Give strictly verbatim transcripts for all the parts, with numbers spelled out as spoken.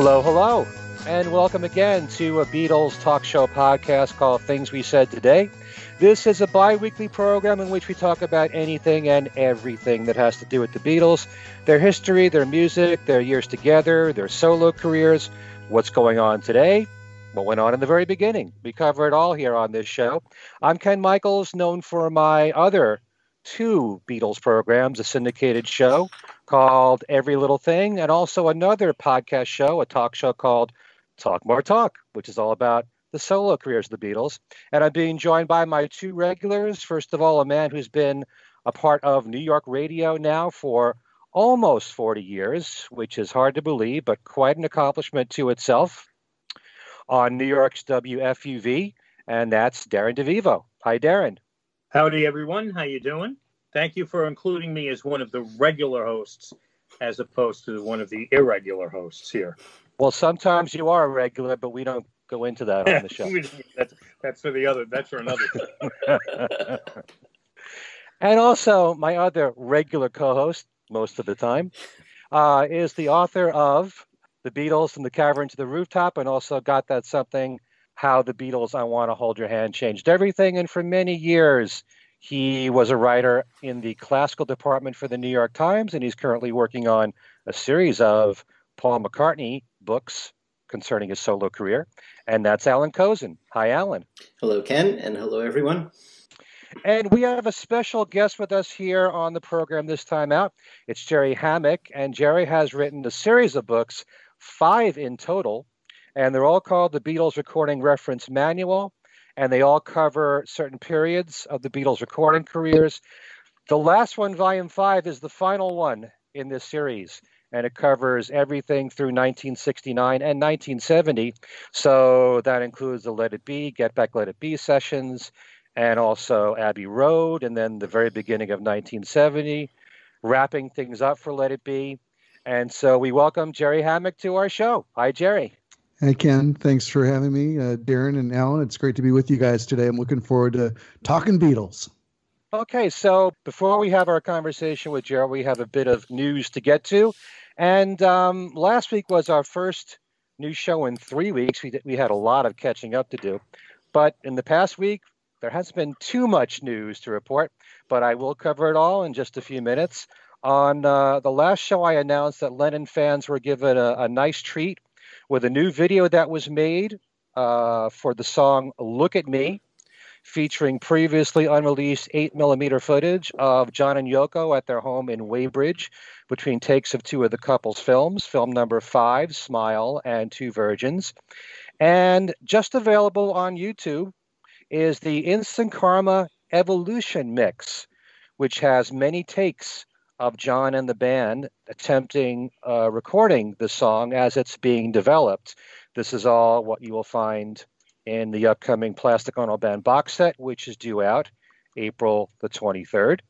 Hello, hello, and welcome again to a Beatles talk show podcast called Things We Said Today. This is a bi-weekly program in which we talk about anything and everything that has to do with the Beatles, their history, their music, their years together, their solo careers, what's going on today, what went on in the very beginning. We cover it all here on this show. I'm Ken Michaels, known for my other two Beatles programs, a syndicated show called Every Little Thing, and also another podcast show, a talk show called Talk More Talk, which is all about the solo careers of the Beatles. And I'm being joined by my two regulars. First of all, a man who's been a part of New York radio now for almost forty years, which is hard to believe, but quite an accomplishment to itself, on New York's W F U V, and that's Darren DeVivo. Hi, Darren. Howdy, everyone. How you doing? Thank you for including me as one of the regular hosts as opposed to one of the irregular hosts here. Well, sometimes you are a regular, but we don't go into that on the show. that's, that's for the other. That's for another show. And also, my other regular co-host, most of the time, uh, is the author of The Beatles from the Cavern to the Rooftop, and also Got That Something, How the Beatles, I Want to Hold Your Hand Changed Everything. And for many years, he was a writer in the classical department for the New York Times, and he's currently working on a series of Paul McCartney books concerning his solo career. And that's Alan Kozin. Hi, Alan. Hello, Ken, and hello, everyone. And we have a special guest with us here on the program this time out. It's Jerry Hammack, and Jerry has written a series of books, five in total, and they're all called The Beatles Recording Reference Manual, and they all cover certain periods of the Beatles' recording careers. The last one, volume five, is the final one in this series, and it covers everything through nineteen sixty-nine and nineteen seventy. So that includes the Let It Be, Get Back, Let It Be sessions, and also Abbey Road, and then the very beginning of nineteen seventy, wrapping things up for Let It Be. And so we welcome Jerry Hammack to our show. Hi, Jerry. Hey, Ken. Thanks for having me, uh, Darren and Alan. It's great to be with you guys today. I'm looking forward to talking Beatles. Okay, so before we have our conversation with Jerry, we have a bit of news to get to. And um, last week was our first new show in three weeks. We, did, we had a lot of catching up to do. But in the past week, there hasn't been too much news to report, but I will cover it all in just a few minutes. On uh, the last show, I announced that Lennon fans were given a, a nice treat with a new video that was made uh, for the song Look at Me, featuring previously unreleased eight millimeter footage of John and Yoko at their home in Weybridge between takes of two of the couple's films, film number five, Smile, and Two Virgins. And just available on YouTube is the Instant Karma Evolution Mix, which has many takes of John and the band attempting uh, recording the song as it's being developed. This is all what you will find in the upcoming Plastic Ono Band box set, which is due out April the twenty-third.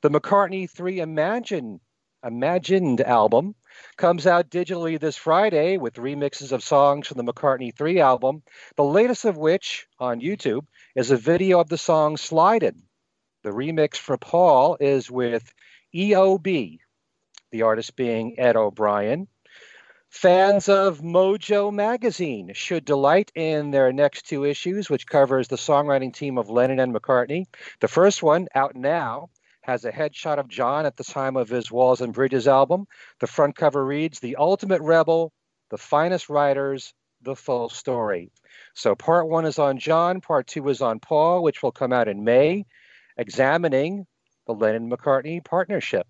The McCartney three Imagine, Imagined album comes out digitally this Friday with remixes of songs from the McCartney three album, the latest of which on YouTube is a video of the song Slidin'. The remix for Paul is with E O B, the artist being Ed O'Brien. Fans of Mojo Magazine should delight in their next two issues, which covers the songwriting team of Lennon and McCartney. The first one, out now, has a headshot of John at the time of his Walls and Bridges album. The front cover reads, "The Ultimate Rebel, The Finest Writers, The Full Story." So part one is on John, part two is on Paul, which will come out in May, examining the Lennon-McCartney partnership.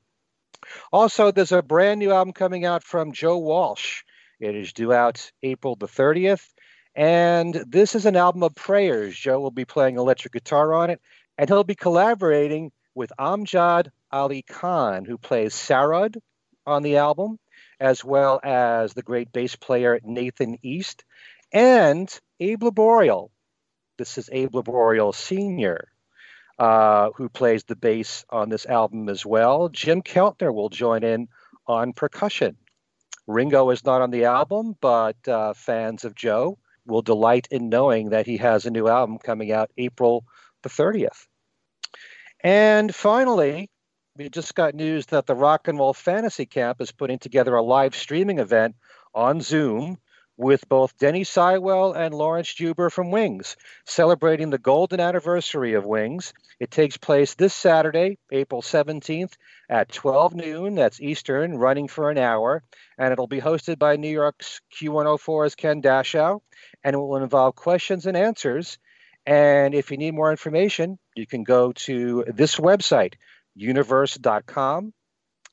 Also, there's a brand new album coming out from Joe Walsh. It is due out April the thirtieth. And this is an album of prayers. Joe will be playing electric guitar on it, and he'll be collaborating with Amjad Ali Khan, who plays Sarod on the album, as well as the great bass player Nathan East, and Abe Laboriel. This is Abe Laboriel Senior, Uh, who plays the bass on this album as well. Jim Keltner will join in on percussion. Ringo is not on the album, but uh, fans of Joe will delight in knowing that he has a new album coming out April the thirtieth. And finally, we just got news that the Rock and Roll Fantasy Camp is putting together a live streaming event on Zoom with both Denny Sywell and Lawrence Juber from Wings, celebrating the golden anniversary of Wings. It takes place this Saturday, April seventeenth at twelve noon, that's Eastern, running for an hour, and it'll be hosted by New York's Q one oh four's Ken Dashow, and it will involve questions and answers. And if you need more information, you can go to this website, universe dot com,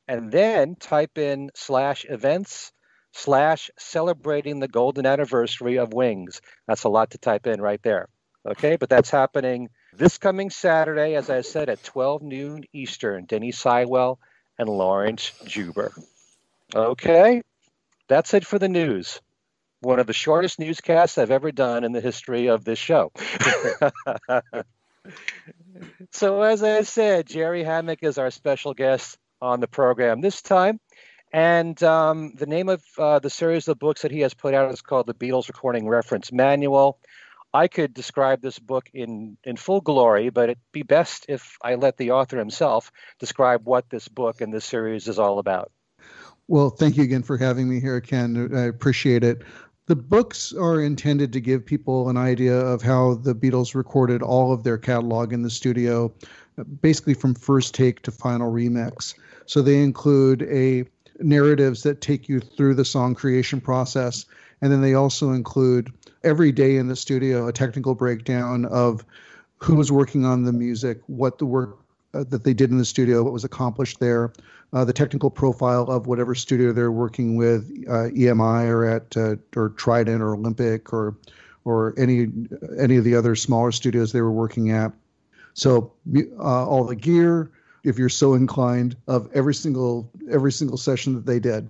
and then type in slash events slash celebrating the golden anniversary of Wings. That's a lot to type in right there. Okay, but that's happening this coming Saturday, as I said, at twelve noon Eastern. Denny Sywell and Lawrence Juber. Okay, that's it for the news. One of the shortest newscasts I've ever done in the history of this show. So as I said, Jerry Hammack is our special guest on the program this time. And um, the name of uh, the series of books that he has put out is called The Beatles Recording Reference Manual. I could describe this book in, in full glory, but it'd be best if I let the author himself describe what this book and this series is all about. Well, thank you again for having me here, Ken. I appreciate it. The books are intended to give people an idea of how the Beatles recorded all of their catalog in the studio, basically from first take to final remix. So they include a narratives that take you through the song creation process, and then they also include every day in the studio a technical breakdown of who was working on the music, what the work uh, that they did in the studio, what was accomplished there, uh, the technical profile of whatever studio they're working with, uh, E M I or at uh, or Trident or Olympic or or any any of the other smaller studios they were working at. So uh, all the gear, if you're so inclined, of every single every single session that they did.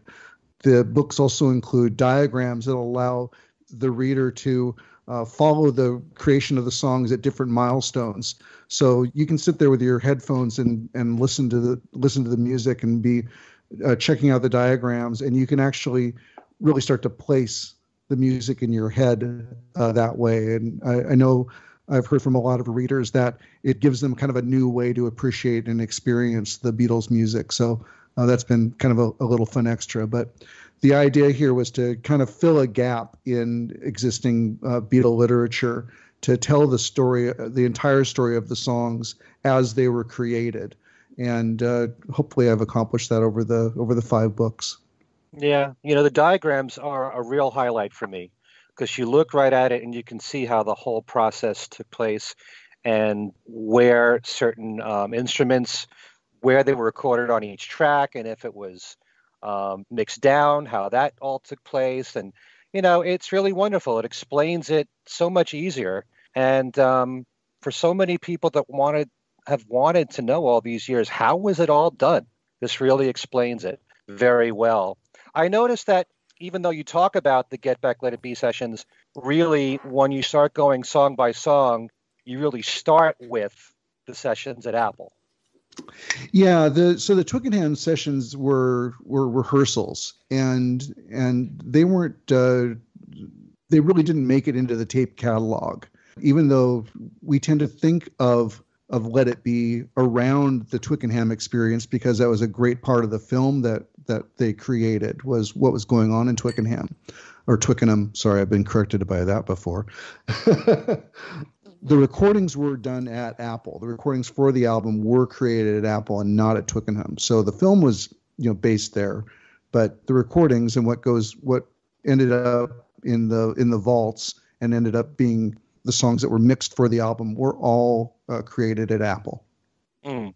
The books also include diagrams that allow the reader to uh, follow the creation of the songs at different milestones. So you can sit there with your headphones and and listen to the listen to the music and be uh, checking out the diagrams, and you can actually really start to place the music in your head uh, that way. And I, I know I've heard from a lot of readers that it gives them kind of a new way to appreciate and experience the Beatles music. So uh, that's been kind of a, a little fun extra. But the idea here was to kind of fill a gap in existing uh, Beatle literature, to tell the story, the entire story of the songs as they were created. And uh, hopefully I've accomplished that over the over the five books. Yeah. You know, the diagrams are a real highlight for me, because you look right at it and you can see how the whole process took place and where certain um, instruments, where they were recorded on each track, and if it was um, mixed down, how that all took place. And, you know, it's really wonderful. It explains it so much easier. And um, for so many people that wanted have wanted to know all these years, how was it all done? This really explains it very well. I noticed that even though you talk about the Get Back, Let It Be sessions, really, when you start going song by song, you really start with the sessions at Apple. Yeah, the so the Twickenham sessions were were rehearsals, and and they weren't uh, they really didn't make it into the tape catalog. Even though we tend to think of of Let It Be around the Twickenham experience, because that was a great part of the film that that they created, was what was going on in Twickenham or Twickenham. Sorry, I've been corrected by that before. The recordings were done at Apple. The recordings for the album were created at Apple and not at Twickenham. So the film was, you know, based there, but the recordings and what goes, what ended up in the, in the vaults and ended up being the songs that were mixed for the album were all uh, created at Apple. Mm.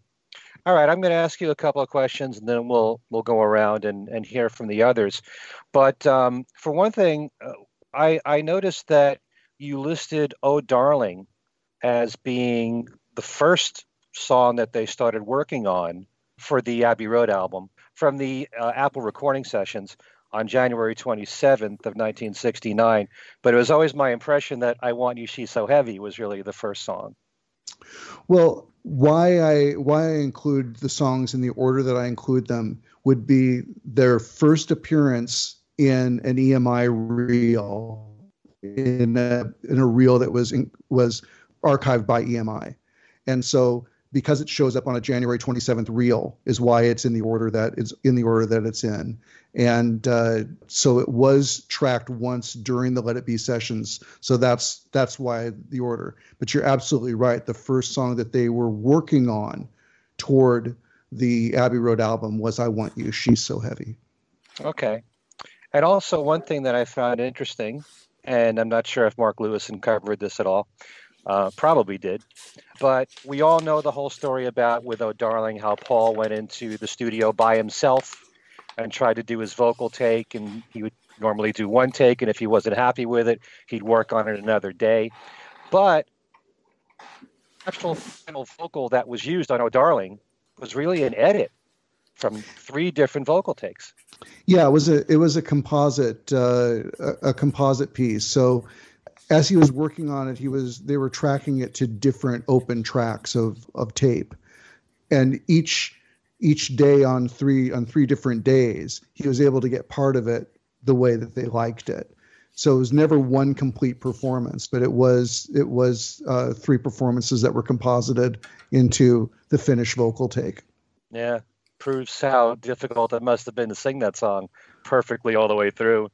All right, I'm going to ask you a couple of questions, and then we'll we'll go around and, and hear from the others. But um, for one thing, uh, I, I noticed that you listed "Oh Darling" as being the first song that they started working on for the Abbey Road album from the uh, Apple recording sessions on January twenty-seventh of nineteen sixty-nine. But it was always my impression that "I Want You, She's So Heavy" was really the first song. Well, why I why I include the songs in the order that I include them would be their first appearance in an E M I reel, in a in a reel that was in, was archived by E M I, and so because it shows up on a January twenty-seventh reel is why it's in the order that it's in the order that it's in. And uh, so it was tracked once during the Let It Be sessions. So that's that's why the order. But you're absolutely right. The first song that they were working on toward the Abbey Road album was I Want You, She's So Heavy. Okay. And also one thing that I found interesting, and I'm not sure if Mark Lewisohn covered this at all, Uh, probably did. But we all know the whole story about with Oh Darling, how Paul went into the studio by himself and tried to do his vocal take. And he would normally do one take. And if he wasn't happy with it, he'd work on it another day. But the actual final vocal that was used on Oh Darling was really an edit from three different vocal takes. Yeah, it was a, it was a composite, uh, a, a composite piece. So as he was working on it, he was they were tracking it to different open tracks of, of tape, and each each day on three on three different days, he was able to get part of it the way that they liked it. So it was never one complete performance, but it was it was uh, three performances that were composited into the finished vocal take. Yeah, proves how difficult it must have been to sing that song perfectly all the way through.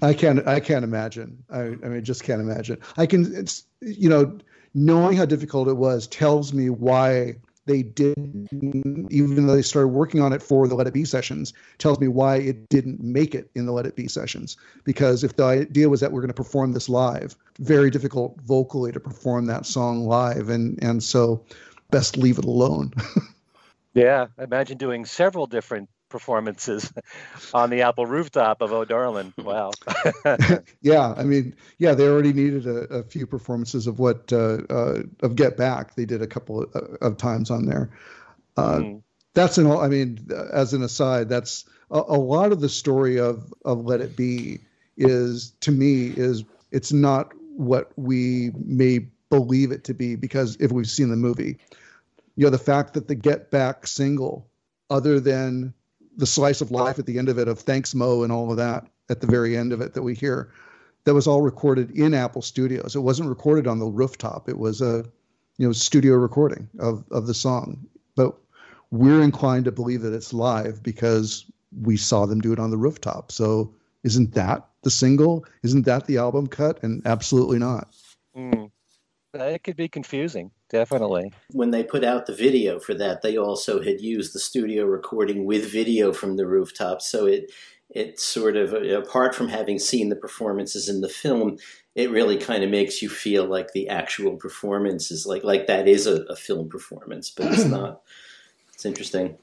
I can't, I can't imagine. I, I mean, just can't imagine. I can, it's, you know, knowing how difficult it was tells me why they didn't, even though they started working on it for the Let It Be sessions, tells me why it didn't make it in the Let It Be sessions. Because if the idea was that we're going to perform this live, very difficult vocally to perform that song live. And, and so best leave it alone. Yeah, imagine doing several different performances on the Apple rooftop of Oh Darling. Wow. Yeah, I mean, yeah, they already needed a, a few performances of what uh, uh, of Get Back. They did a couple of, of times on there. Uh, mm. That's an. I mean, as an aside, that's a, a lot of the story of of Let It Be is to me is it's not what we may believe it to be because if we've seen the movie. You know, the fact that the Get Back single, other than the slice of life at the end of it of Thanks Mo and all of that at the very end of it that we hear, that was all recorded in Apple Studios. It wasn't recorded on the rooftop. It was a, you know, studio recording of, of the song. But we're inclined to believe that it's live because we saw them do it on the rooftop. So isn't that the single? Isn't that the album cut? And absolutely not. Mm. It could be confusing, definitely. When they put out the video for that, they also had used the studio recording with video from the rooftop. So it, it sort of, apart from having seen the performances in the film, it really kind of makes you feel like the actual performance is like, like that is a, a film performance, but it's not. It's interesting.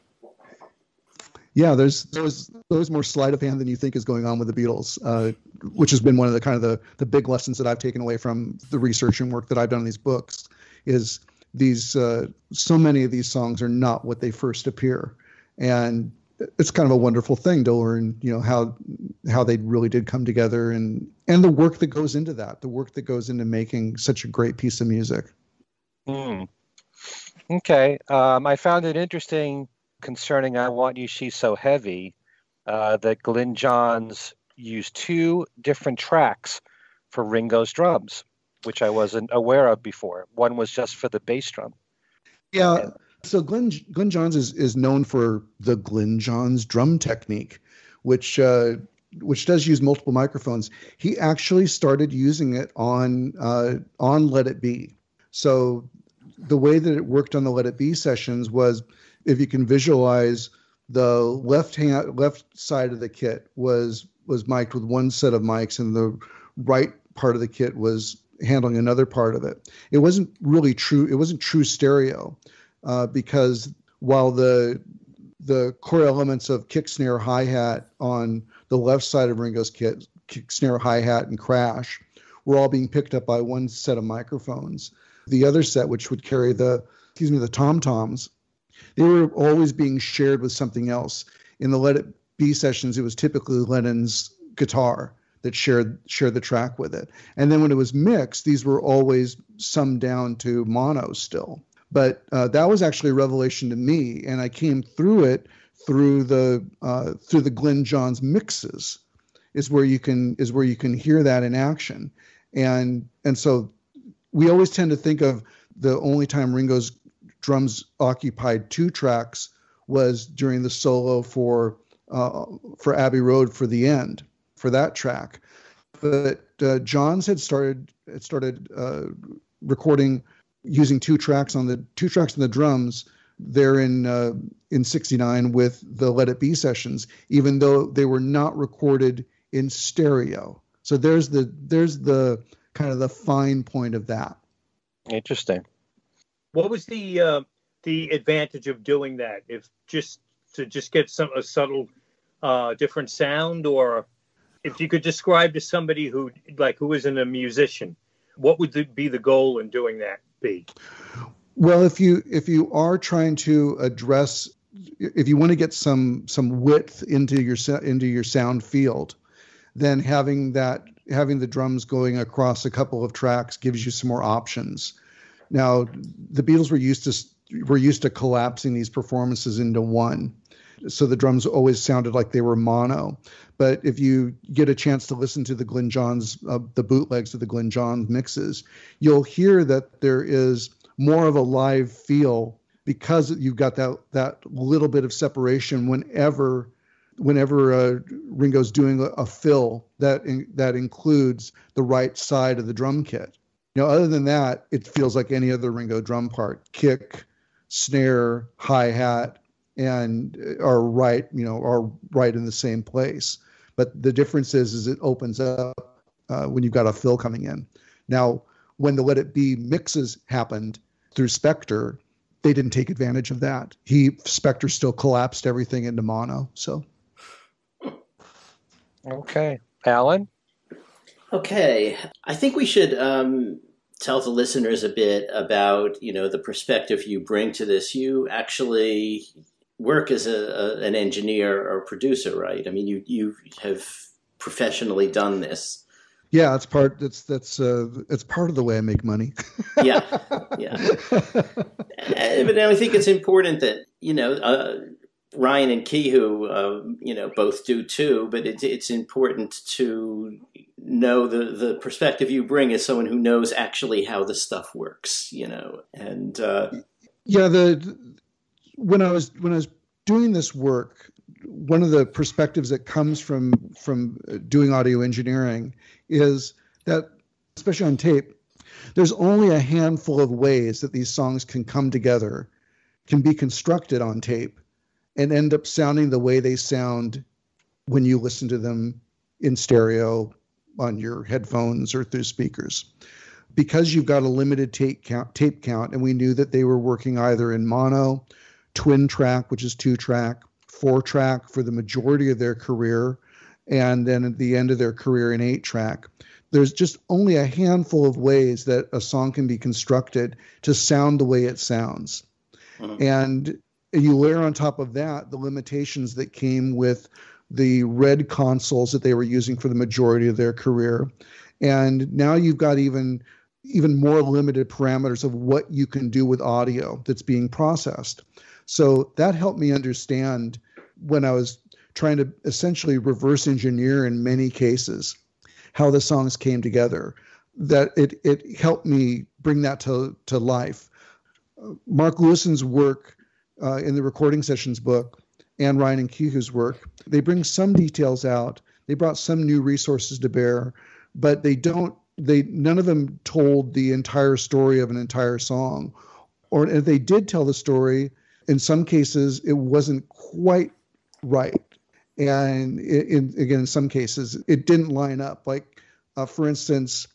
Yeah, there's there's there's more sleight of hand than you think is going on with the Beatles, uh, which has been one of the kind of the, the big lessons that I've taken away from the research and work that I've done in these books is these uh, so many of these songs are not what they first appear, and it's kind of a wonderful thing to learn, you know, how how they really did come together and and the work that goes into that, the work that goes into making such a great piece of music. Mm. Okay, um, I found it interesting. Concerning I Want You, She's So Heavy, uh, that Glyn Johns used two different tracks for Ringo's drums, which I wasn't aware of before. One was just for the bass drum. Yeah, and so Glyn, Glyn Johns is, is known for the Glyn Johns drum technique, which uh, which does use multiple microphones. He actually started using it on uh, on Let It Be. So the way that it worked on the Let It Be sessions was, if you can visualize, the left hand, left side of the kit was was mic'd with one set of mics, and the right part of the kit was handling another part of it. It wasn't really true. It wasn't true stereo, uh, because while the the core elements of kick, snare, hi hat on the left side of Ringo's kit, kick, snare, hi hat, and crash, were all being picked up by one set of microphones. The other set, which would carry the excuse me the tom toms. They were always being shared with something else. In the Let It Be sessions, it was typically Lennon's guitar that shared shared the track with it. And then when it was mixed, these were always summed down to mono still. But uh, that was actually a revelation to me, and I came through it through the uh, through the Glyn Johns mixes, is where you can is where you can hear that in action. And and so we always tend to think of the only time Ringo's drums occupied two tracks was during the solo for uh, for Abbey Road, for the end, for that track. But uh, John's had started had started uh, recording using two tracks on the two tracks on the drums there in uh, in sixty-nine with the Let It Be sessions, even though they were not recorded in stereo. So there's the there's the kind of the fine point of that. Interesting. What was the uh, the advantage of doing that? If just to just get some a subtle uh, different sound, or if you could describe to somebody who like who isn't a musician, what would the, be the goal in doing that be? Well, if you if you are trying to address, if you want to get some some width into your into your sound field, then having that having the drums going across a couple of tracks gives you some more options. Now, the Beatles were used to were used to collapsing these performances into one, so the drums always sounded like they were mono. But if you get a chance to listen to the Glyn Johns, uh, the bootlegs of the Glyn Johns mixes, you'll hear that there is more of a live feel because you've got that that little bit of separation whenever whenever uh, Ringo's doing a, a fill that in, that includes the right side of the drum kit. You know, other than that, it feels like any other Ringo drum part: kick, snare, hi-hat, and are right, you know, are right in the same place. But the difference is, is it opens up uh, when you've got a fill coming in. Now, when the Let It Be mixes happened through Spector, they didn't take advantage of that. He Spector still collapsed everything into mono. So, okay, Alan. Okay, I think we should um, tell the listeners a bit about, you know, the perspective you bring to this. You actually work as a, a an engineer or producer, right? I mean, you you have professionally done this. Yeah, it's part. That's that's uh, it's part of the way I make money. yeah, yeah. But I think it's important that you know uh, Ryan and Kehoe, uh, you know, both do too. But it's it's important to know the the perspective you bring as someone who knows actually how the stuff works. You know, and uh, yeah, the. When I was when I was doing this work, one of the perspectives that comes from from doing audio engineering is that, especially on tape, there's only a handful of ways that these songs can come together, can be constructed on tape, and end up sounding the way they sound when you listen to them in stereo on your headphones or through speakers. Because you've got a limited tape count, tape count, and we knew that they were working either in mono, twin track, which is two track, four track for the majority of their career, and then at the end of their career in eight track. There's just only a handful of ways that a song can be constructed to sound the way it sounds. Uh-huh. And you layer on top of that the limitations that came with the red consoles that they were using for the majority of their career. And now you've got even even more limited parameters of what you can do with audio that's being processed. So that helped me understand when I was trying to essentially reverse engineer in many cases how the songs came together, that it it helped me bring that to, to life. Mark Lewisohn's work uh, in the Recording Sessions book and Ryan and Kehoe's work, they bring some details out. They brought some new resources to bear, but they don't, they none of them told the entire story of an entire song. Or if they did tell the story, in some cases, it wasn't quite right. And it, in, again, in some cases, it didn't line up. Like, uh, for instance,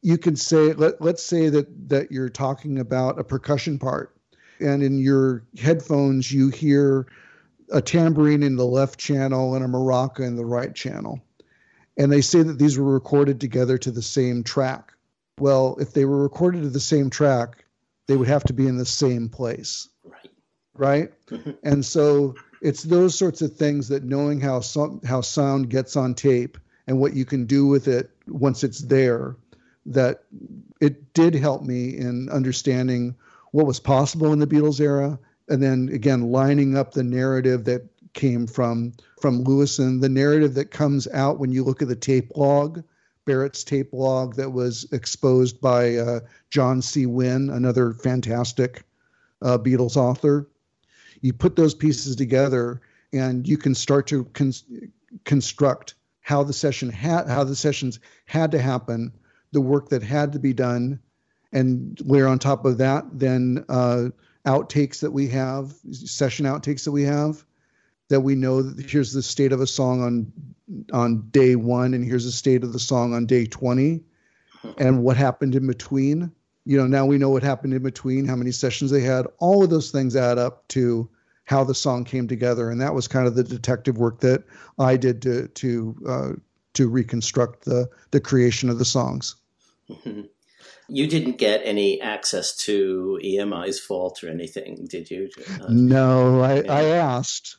you can say, let, let's say that, that you're talking about a percussion part. And in your headphones, you hear a tambourine in the left channel and a maraca in the right channel. And they say that these were recorded together to the same track. Well, if they were recorded to the same track, they would have to be in the same place. Right. Right. And so it's those sorts of things that knowing how so- how sound gets on tape and what you can do with it once it's there, that it did help me in understanding what was possible in the Beatles era. And then again, lining up the narrative that came from from Lewison, the narrative that comes out when you look at the tape log, Barrett's tape log that was exposed by uh, John C. Wynn, another fantastic uh, Beatles author. You put those pieces together, and you can start to con- construct how the session had, how the sessions had to happen, the work that had to be done, and layer on top of that, then uh, outtakes that we have, session outtakes that we have, that we know that here's the state of a song on on day one, and here's the state of the song on day twenty, and what happened in between. You know, now we know what happened in between, how many sessions they had. All of those things add up to how the song came together, and that was kind of the detective work that I did to to uh, to reconstruct the the creation of the songs. Mm-hmm. You didn't get any access to E M I's Vault or anything, did you? Uh, no, I, yeah. I asked.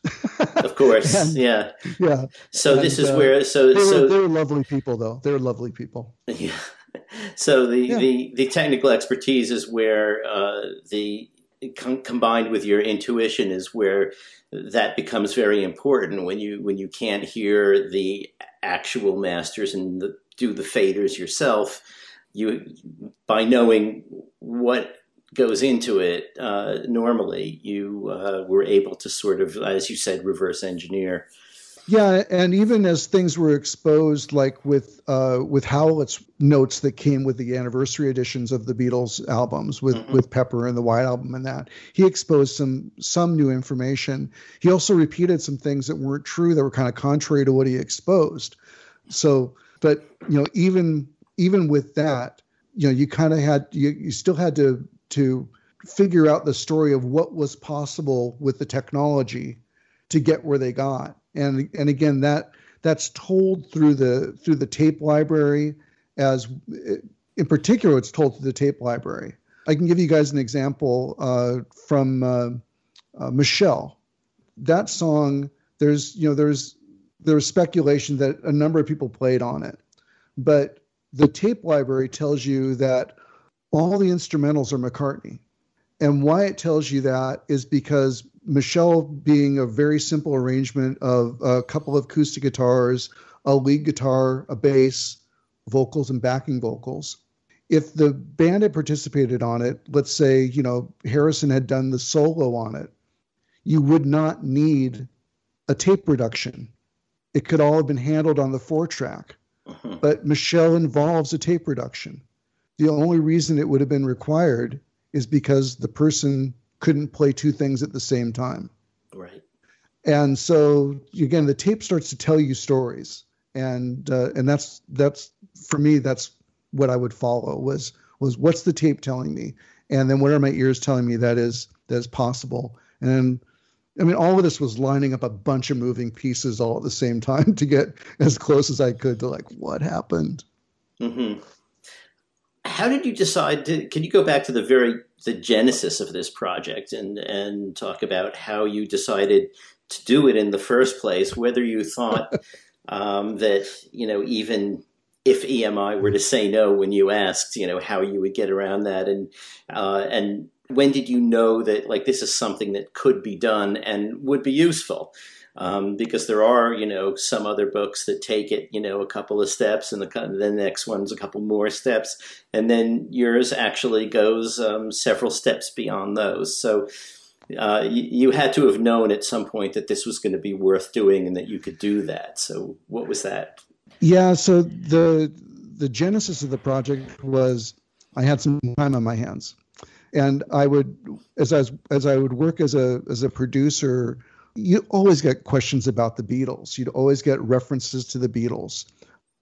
Of course, and, yeah, yeah. So and, this is uh, where so they're, so they're lovely people, though. They're lovely people. Yeah. So the, yeah. the, the technical expertise is where uh, the com- combined with your intuition is where that becomes very important when you when you can't hear the actual masters and the, do the faders yourself. You by knowing what goes into it uh, normally, you uh, were able to sort of, as you said, reverse engineer. Yeah, and even as things were exposed, like with uh, with Howlett's notes that came with the anniversary editions of the Beatles albums, with, mm-hmm. with Pepper and the White Album and that, he exposed some some new information. He also repeated some things that weren't true, that were kind of contrary to what he exposed. So, but you know, even even with that, you know, you kind of had you, you still had to to figure out the story of what was possible with the technology to get where they got. And and again, that that's told through the through the tape library, as in particular, it's told through the tape library. I can give you guys an example uh, from uh, uh, Michelle. That song, there's you know there's there's speculation that a number of people played on it, but the tape library tells you that all the instrumentals are McCartney. And why it tells you that is because Michelle, being a very simple arrangement of a couple of acoustic guitars, a lead guitar, a bass, vocals, and backing vocals. If the band had participated on it, let's say, you know, Harrison had done the solo on it, you would not need a tape reduction. It could all have been handled on the four track, uh-huh. But Michelle involves a tape reduction. The only reason it would have been required is because the person couldn't play two things at the same time. Right. And so again, the tape starts to tell you stories, and uh, and that's that's for me, that's what I would follow was was what's the tape telling me, and then what are my ears telling me that is that is possible. And I mean, all of this was lining up a bunch of moving pieces all at the same time to get as close as I could to like what happened. Mm-hmm. How did you decide to, can you go back to the very, the genesis of this project and, and talk about how you decided to do it in the first place, whether you thought um, that, you know, even if E M I were to say no when you asked, you know, how you would get around that, and uh, and when did you know that, like, this is something that could be done and would be useful? Um, because there are, you know, some other books that take it, you know, a couple of steps, and the, the next one's a couple more steps, and then yours actually goes um, several steps beyond those. So uh, you, you had to have known at some point that this was going to be worth doing and that you could do that. So what was that? Yeah, so the the genesis of the project was I had some time on my hands, and I would, as I was, as I would work as a as a producer. You always get questions about the Beatles. You'd always get references to the Beatles.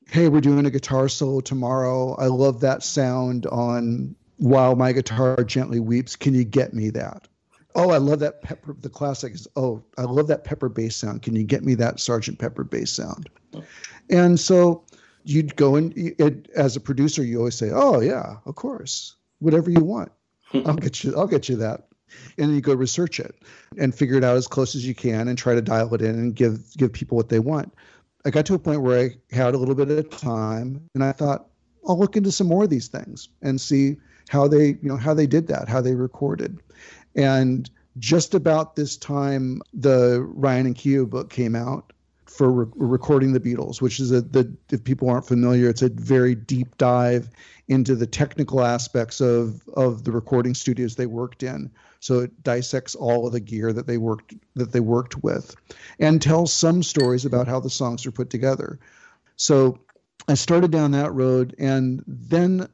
Hey, we're doing a guitar solo tomorrow. I love that sound on While My Guitar Gently Weeps. Can you get me that? Oh, I love that Pepper. The classic is, oh, I love that Pepper bass sound. Can you get me that Sergeant Pepper bass sound? And so you'd go in, as a producer, you always say, oh, yeah, of course. Whatever you want. I'll get you, I'll get you that. And you go research it and figure it out as close as you can and try to dial it in and give give people what they want. I got to a point where I had a little bit of time, and I thought, I'll look into some more of these things and see how they, you know, how they did that, how they recorded. And just about this time, the Ryan and Keough book came out, for re- recording the Beatles, which is a, the, if people aren't familiar, it's a very deep dive into the technical aspects of, of the recording studios they worked in. So it dissects all of the gear that they worked, that they worked with, and tells some stories about how the songs are put together. So I started down that road, and then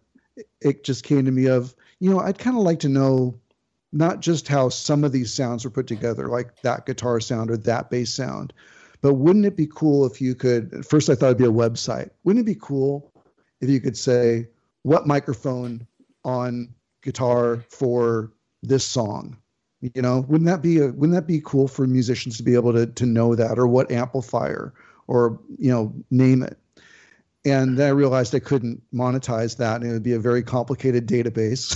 it just came to me of, you know, I'd kind of like to know not just how some of these sounds were put together, like that guitar sound or that bass sound, but wouldn't it be cool if you could, at first I thought it'd be a website. Wouldn't it be cool if you could say what microphone on guitar for this song? You know, wouldn't that be a, wouldn't that be cool for musicians to be able to, to know that, or what amplifier, or, you know, name it. And then I realized I couldn't monetize that, and it would be a very complicated database.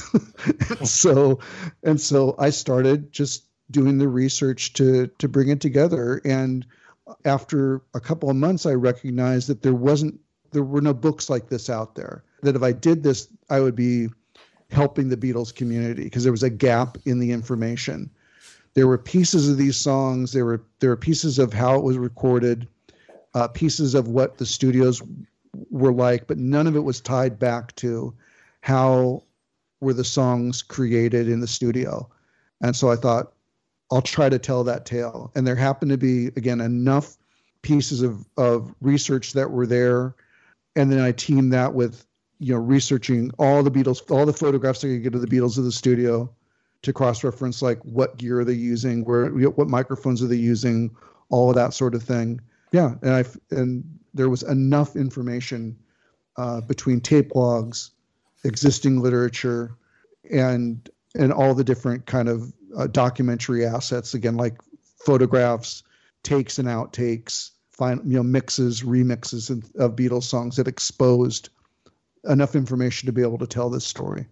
and so, and so I started just doing the research to, to bring it together. And after a couple of months, I recognized that there wasn't, there were no books like this out there, that if I did this, I would be helping the Beatles community, because there was a gap in the information. There were pieces of these songs. There were, there were pieces of how it was recorded, uh, pieces of what the studios were like, but none of it was tied back to how were the songs created in the studio. And so I thought, I'll try to tell that tale. And there happened to be, again, enough pieces of, of research that were there. And then I teamed that with, you know, researching all the Beatles, all the photographs I could get of the Beatles of the studio to cross-reference, like what gear are they using, where, what microphones are they using, all of that sort of thing. Yeah. And I, and, there was enough information uh, between tape logs, existing literature, and and all the different kind of uh, documentary assets, again, like photographs, takes and outtakes, fine, you know, mixes, remixes of Beatles songs, that exposed enough information to be able to tell this story.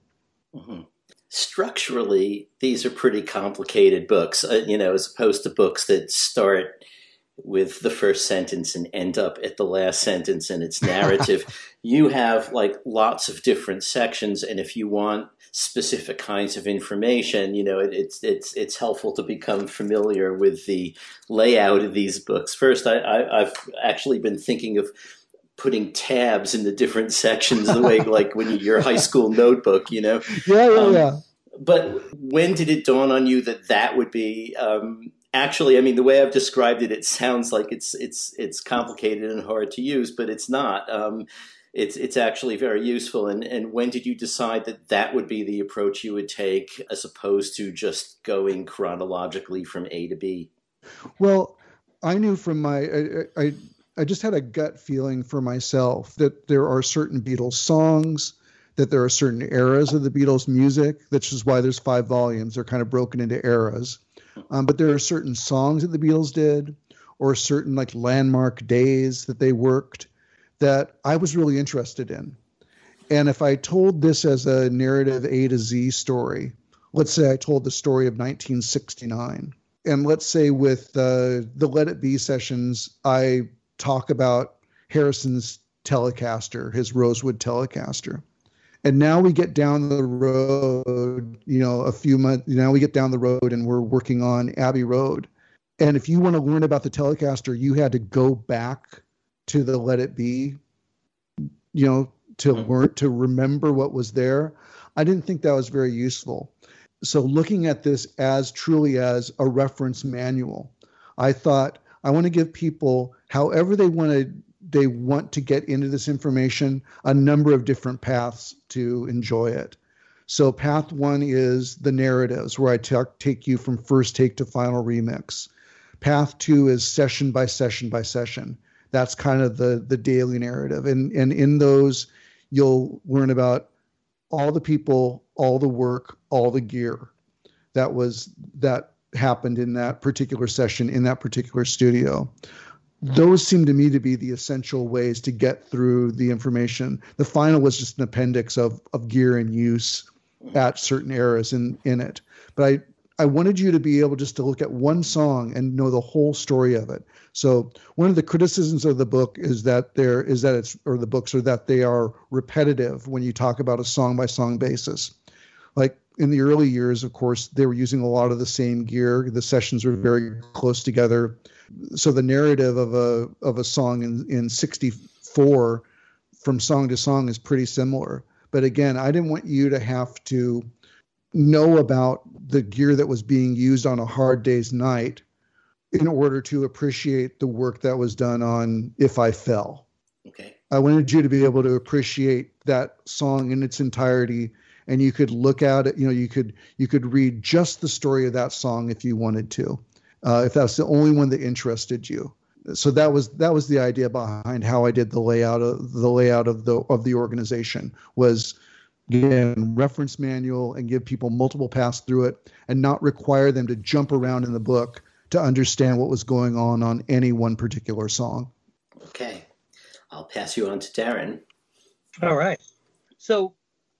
Mm-hmm. Structurally, these are pretty complicated books, uh, you know, as opposed to books that start with the first sentence and end up at the last sentence and its narrative. You have like lots of different sections. And if you want specific kinds of information, you know, it, it's, it's, it's helpful to become familiar with the layout of these books. First, I, I, I've actually been thinking of putting tabs in the different sections, the way, like when you, your high school notebook, you know? Yeah, yeah, um, yeah. But when did it dawn on you that that would be, um, Actually, I mean, the way I've described it, it sounds like it's it's it's complicated and hard to use, but it's not. Um, it's it's actually very useful. And and when did you decide that that would be the approach you would take, as opposed to just going chronologically from A to B? Well, I knew from my I I, I just had a gut feeling for myself that there are certain Beatles songs, that there are certain eras of the Beatles music. That's just why there's five volumes. They're kind of broken into eras. Um, but there are certain songs that the Beatles did, or certain like landmark days that they worked, that I was really interested in. And if I told this as a narrative A to Z story, let's say I told the story of nineteen sixty-nine. And let's say with uh, the Let It Be sessions, I talk about Harrison's Telecaster, his Rosewood Telecaster. And now we get down the road, you know, a few months, now we get down the road and we're working on Abbey Road. And if you want to learn about the Telecaster, you had to go back to the Let It Be, you know, to learn, to remember what was there. I didn't think that was very useful. So looking at this as truly as a reference manual, I thought I want to give people, however they want to, they want to get into this information, a number of different paths to enjoy it. So path one is the narratives, where I t- take you from first take to final remix. Path two is session by session by session. That's kind of the, the daily narrative. And, and in those, you'll learn about all the people, all the work, all the gear that was, that happened in that particular session, in that particular studio. Those seem to me to be the essential ways to get through the information. The final was just an appendix of of gear and use at certain eras in, in it. But I, I wanted you to be able just to look at one song and know the whole story of it. So one of the criticisms of the book is that there is that it's, or the books are that they are repetitive when you talk about a song by song basis. Like in the early years, of course, they were using a lot of the same gear. The sessions were very close together. So the narrative of a of a song in, in sixty-four from song to song is pretty similar. But again, I didn't want you to have to know about the gear that was being used on A Hard Day's Night in order to appreciate the work that was done on If I Fell. Okay. I wanted you to be able to appreciate that song in its entirety, and you could look at it, you know, you could you could read just the story of that song if you wanted to, uh, if that's the only one that interested you. So that was that was the idea behind how I did the layout of the layout of the of the organization was, again, reference manual and give people multiple paths through it and not require them to jump around in the book to understand what was going on on any one particular song. Okay. I'll pass you on to Darren. All right. So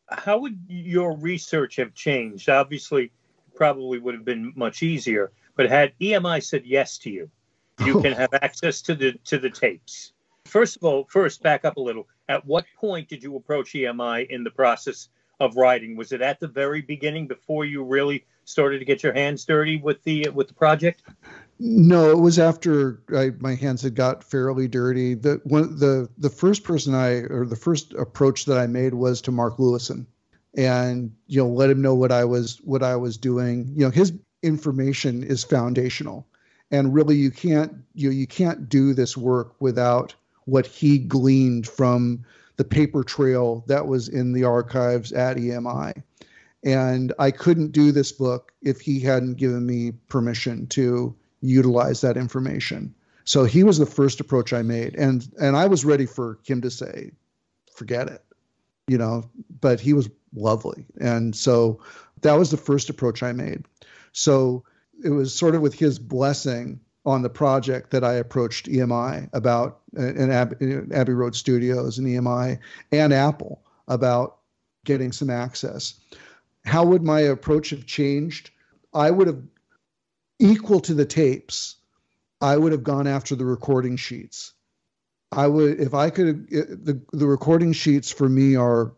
how would your research have changed? Obviously, it probably would have been much easier, but had E M I said yes to you, you oh. can have access to the to the tapes. First of all, first, back up a little. At what point did you approach E M I in the process of writing? Was it at the very beginning before you really started to get your hands dirty with the with the project? No, it was after I, my hands had got fairly dirty. The one the the first person I or the first approach that I made was to Mark Lewison, and you know let him know what I was what I was doing. You know his information is foundational, and really you can't you know, you can't do this work without what he gleaned from the paper trail that was in the archives at E M I. And I couldn't do this book if he hadn't given me permission to utilize that information. So he was the first approach I made. And and I was ready for him to say, forget it, you know, but he was lovely. And so that was the first approach I made. So it was sort of with his blessing on the project that I approached E M I about, and Ab- Abbey Road Studios and E M I and Apple about getting some access. How would my approach have changed? I would have, equal to the tapes, I would have gone after the recording sheets. I would, if I could, it, the, the recording sheets for me are,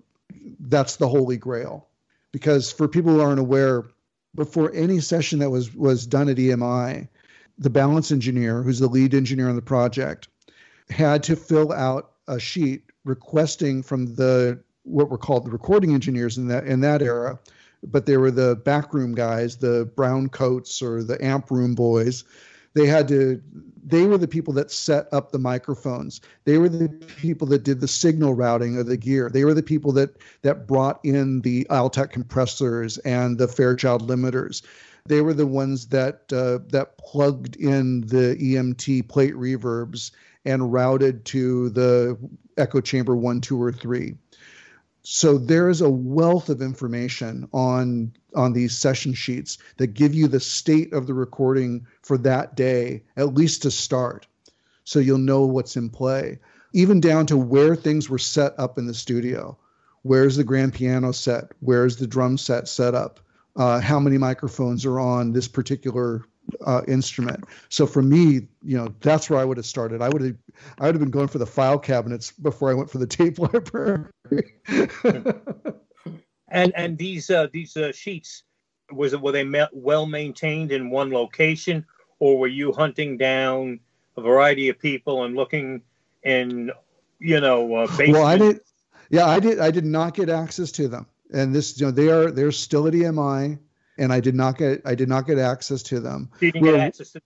that's the holy grail. Because for people who aren't aware, before any session that was was done at E M I, the balance engineer, who's the lead engineer on the project, had to fill out a sheet requesting from the what were called the recording engineers in that in that era, but they were the backroom guys, the brown coats or the amp room boys. They had to. They were the people that set up the microphones. They were the people that did the signal routing of the gear. They were the people that that brought in the Altec compressors and the Fairchild limiters. They were the ones that uh, that plugged in the E M T plate reverbs and routed to the echo chamber one, two, or three. So there is a wealth of information on on these session sheets that give you the state of the recording for that day, at least to start, so you'll know what's in play, even down to where things were set up in the studio. Where's the grand piano set? Where's the drum set set up? Uh, how many microphones are on this particular uh, instrument? So for me, you know, that's where I would have started. I would have, I would have been going for the file cabinets before I went for the tape library. and and these uh, these uh, sheets, was it were they well maintained in one location, or were you hunting down a variety of people and looking in, you know, uh, basements? Well, I did. Yeah, I did. I did not get access to them. And this, you know, they are they're still at E M I, and I did not get I did not get access to them. You didn't well, get access to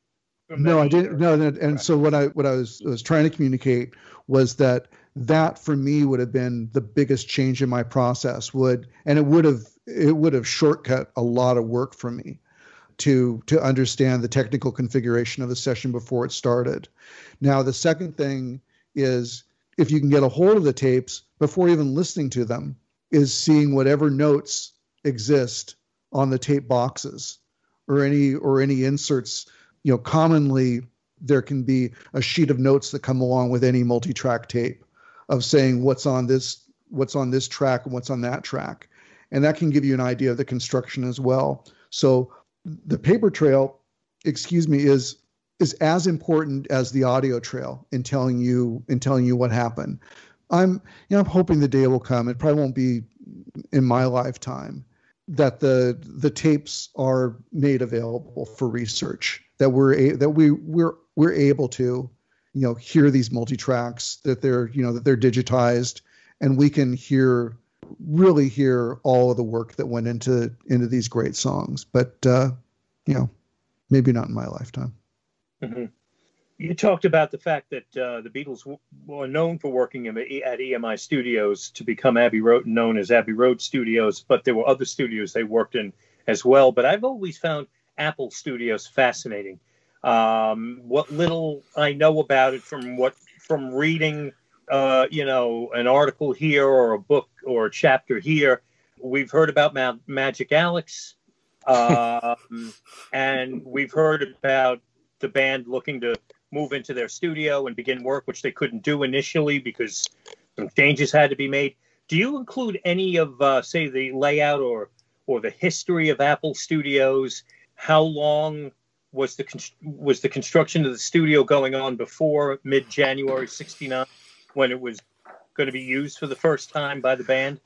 them no, I didn't. No, no and right. So what I what I was was trying to communicate was that that for me would have been the biggest change in my process. Would and it would have it would have shortcut a lot of work for me to to understand the technical configuration of the session before it started. Now the second thing is if you can get a hold of the tapes before even listening to them, is seeing whatever notes exist on the tape boxes or any or any inserts. You know, commonly there can be a sheet of notes that come along with any multi-track tape of saying what's on this, what's on this track and what's on that track. And that can give you an idea of the construction as well. So the paper trail, excuse me, is is as important as the audio trail in telling you in telling you what happened. I'm, you know, I'm hoping the day will come. It probably won't be in my lifetime that the the tapes are made available for research. That we're a, that we we're we're able to, you know, hear these multi-tracks, that they're, you know, that they're digitized, and we can hear, really hear all of the work that went into, into these great songs. But, uh, you know, maybe not in my lifetime. Mm-hmm. You talked about the fact that uh, the Beatles were known for working at E M I Studios to become Abbey Road, known as Abbey Road Studios, but there were other studios they worked in as well. But I've always found Apple Studios fascinating. Um, what little I know about it from what from reading, uh, you know, an article here or a book or a chapter here, we've heard about Ma- Magic Alex, um, and we've heard about the band looking to move into their studio and begin work, which they couldn't do initially because some changes had to be made. Do you include any of, uh, say, the layout or or the history of Apple Studios? How long was the con- was the construction of the studio going on before mid-January sixty-nine, when it was going to be used for the first time by the band?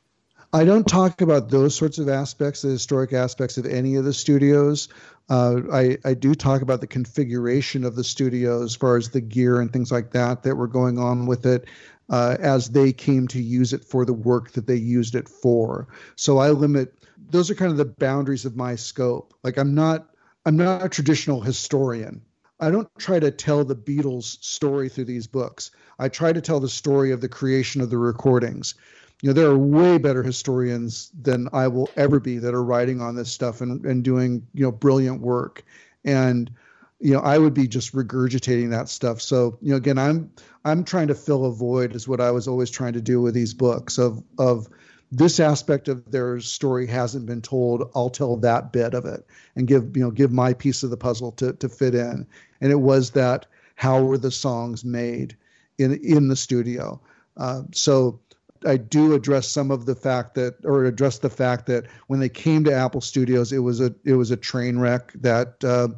I don't talk about those sorts of aspects, the historic aspects of any of the studios. Uh, I, I do talk about the configuration of the studio as far as the gear and things like that that were going on with it uh, as they came to use it for the work that they used it for. So I limit, those are kind of the boundaries of my scope. Like I'm not, I'm not a traditional historian. I don't try to tell the Beatles' story through these books. I try to tell the story of the creation of the recordings. You know, there are way better historians than I will ever be that are writing on this stuff and, and doing, you know, brilliant work. And, you know, I would be just regurgitating that stuff. So, you know, again, I'm I'm trying to fill a void is what I was always trying to do with these books of of this aspect of their story hasn't been told. I'll tell that bit of it and give, you know, give my piece of the puzzle to to fit in. And it was that, how were the songs made in in the studio? Uh, so I do address some of the fact that, or address the fact that when they came to Apple Studios, it was a it was a train wreck. That uh,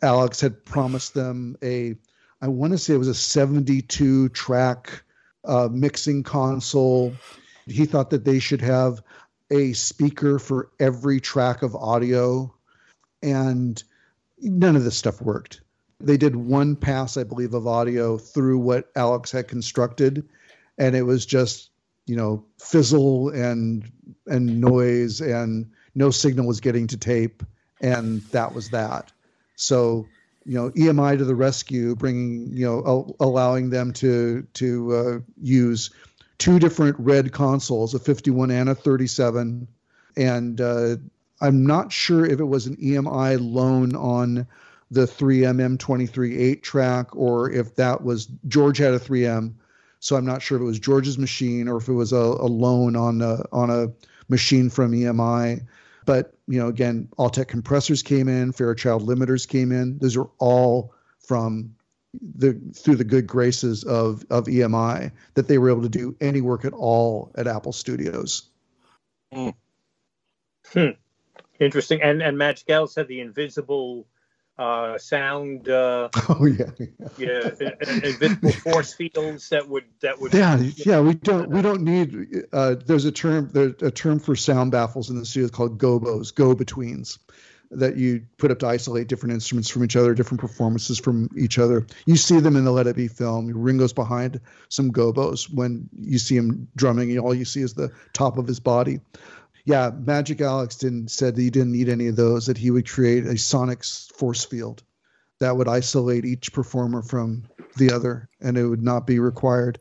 Alex had promised them a, I want to say it was a seventy-two track uh, mixing console. He thought that they should have a speaker for every track of audio, and none of this stuff worked. They did one pass, I believe, of audio through what Alex had constructed, and it was just, you know, fizzle and and noise, and no signal was getting to tape, and that was that. So, you know, E M I to the rescue, bringing, you know, al- allowing them to to uh, use two different Red consoles, a fifty-one and a thirty-seven, and uh, I'm not sure if it was an E M I loan on the three M M twenty-three eight track, or if that was, George had a three M. So I'm not sure if it was George's machine or if it was a, a loan on a, on a machine from E M I. But, you know, again, Altec compressors came in, Fairchild limiters came in. Those are all from the through the good graces of, of E M I, that they were able to do any work at all at Apple Studios. Hmm. Hmm. Interesting. And and Magic Alex had the invisible Uh, sound, uh, oh yeah, yeah, yeah invisible force fields that would that would. Yeah, yeah. We don't we don't need. Uh, there's a term there's a term for sound baffles in the studio called gobos, go betweens, that you put up to isolate different instruments from each other, different performances from each other. You see them in the Let It Be film. Ringo's behind some gobos when you see him drumming, and all you see is the top of his body. Yeah, Magic Alex didn't said that he didn't need any of those, that he would create a sonic force field that would isolate each performer from the other, and it would not be required.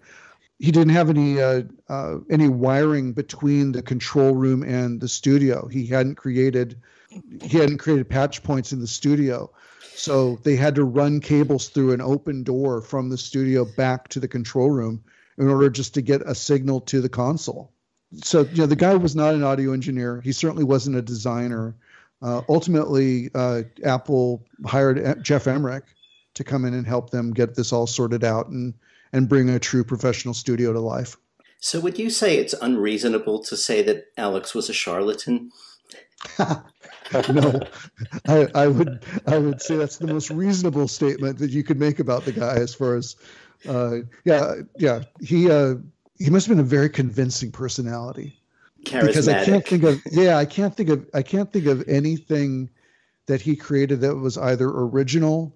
He didn't have any uh, uh, any wiring between the control room and the studio. He hadn't created he hadn't created patch points in the studio, so they had to run cables through an open door from the studio back to the control room in order just to get a signal to the console. So, you know, the guy was not an audio engineer. He certainly wasn't a designer. Uh, ultimately, uh, Apple hired Jeff Emmerich to come in and help them get this all sorted out and, and bring a true professional studio to life. So would you say it's unreasonable to say that Alex was a charlatan? No, I, I would I would say that's the most reasonable statement that you could make about the guy as far as, uh, yeah, yeah, he... Uh, He must have been a very convincing personality. Charismatic. Because I can't think of yeah, I can't think of I can't think of anything that he created that was either original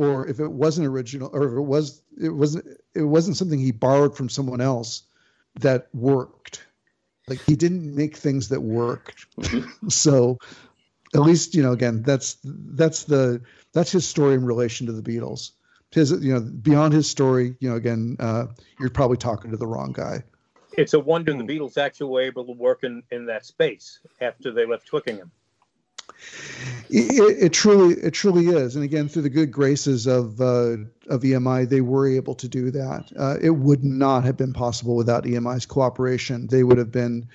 or if it wasn't original, or if it was, it wasn't, it wasn't something he borrowed from someone else that worked. Like, he didn't make things that worked. So at least, you know, again, that's, that's the, that's his story in relation to the Beatles. His, you know, beyond his story, you know, again, uh, you're probably talking to the wrong guy. It's a wonder the Beatles actually were able to work in, in that space after they left Twickenham. It, it truly, it truly is. And again, through the good graces of uh, of E M I, they were able to do that. Uh, it would not have been possible without E M I's cooperation. They would have been,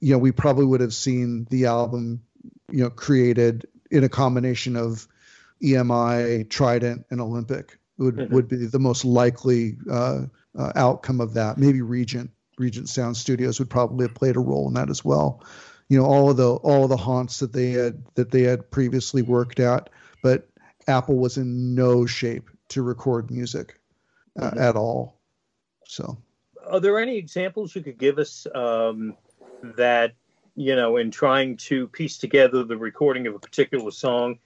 you know, we probably would have seen the album, you know, created in a combination of E M I, Trident, and Olympic. It would mm-hmm. would be the most likely uh, uh, outcome of that. Maybe Regent. Regent Sound Studios would probably have played a role in that as well. You know, all of the all of the haunts that they had that they had previously worked at, but Apple was in no shape to record music uh, mm-hmm. at all. So, are there any examples you could give us um, that, you know, in trying to piece together the recording of a particular song,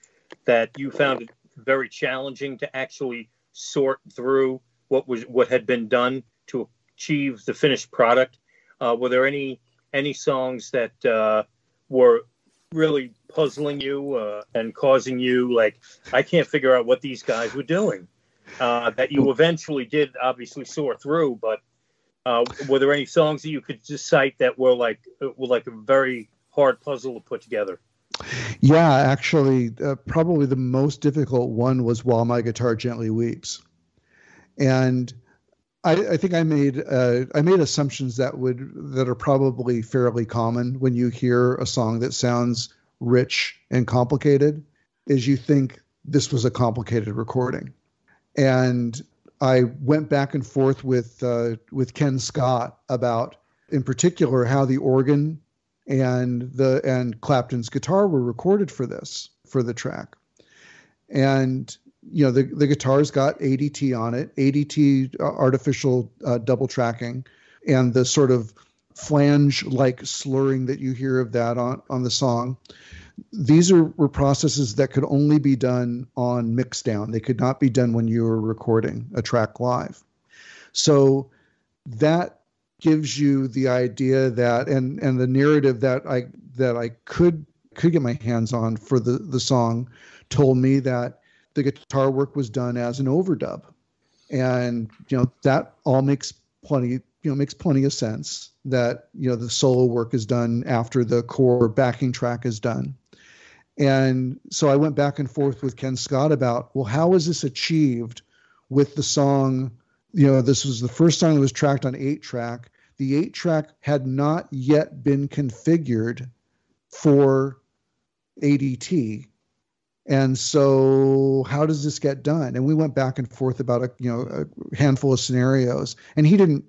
that you found it very challenging to actually sort through what was what had been done to a achieve the finished product? Uh, were there any any songs that uh, were really puzzling you uh, and causing you, like, I can't figure out what these guys were doing, uh, that you eventually did obviously sort through? But uh, were there any songs that you could just cite that were like were like a very hard puzzle to put together? Yeah, actually, uh, probably the most difficult one was "While My Guitar Gently Weeps," and I, I think I made uh, I made assumptions that would that are probably fairly common when you hear a song that sounds rich and complicated, is you think this was a complicated recording. And I went back and forth with uh, with Ken Scott about, in particular, how the organ and the and Clapton's guitar were recorded for this for the track, and. You know, the, the guitar's got A D T on it, A D T uh, artificial uh, double tracking, and the sort of flange-like slurring that you hear of that on, on the song. These are, were processes that could only be done on mixdown. They could not be done when you were recording a track live. So that gives you the idea that, and and the narrative that I that I could could get my hands on for the, the song told me that the guitar work was done as an overdub, and you know that all makes plenty you know makes plenty of sense. That you know the solo work is done after the core backing track is done, and so I went back and forth with Ken Scott about, well, how is this achieved with the song? You know, this was the first song that was tracked on eight track. The eight track had not yet been configured for A D T. And so how does this get done? And we went back and forth about a, you know, a handful of scenarios, and he didn't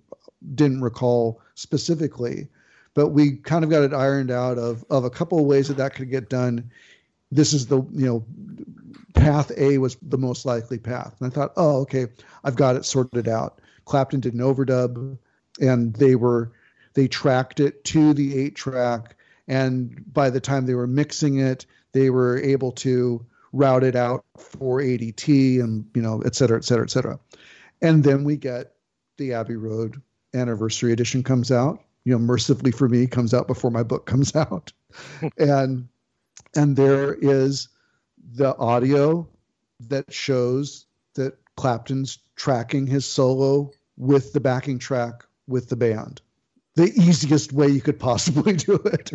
didn't recall specifically, but we kind of got it ironed out of of a couple of ways that that could get done. This is the, you know, path A was the most likely path. And I thought, oh, okay, I've got it sorted out. Clapton did an overdub, and they were they tracked it to the eight track, and by the time they were mixing it, they were able to route it out for A D T and, you know, et cetera, et cetera, et cetera. And then we get the Abbey Road Anniversary Edition comes out, you know, mercifully for me, comes out before my book comes out. and and there is the audio that shows that Clapton's tracking his solo with the backing track with the band. The easiest way you could possibly do it,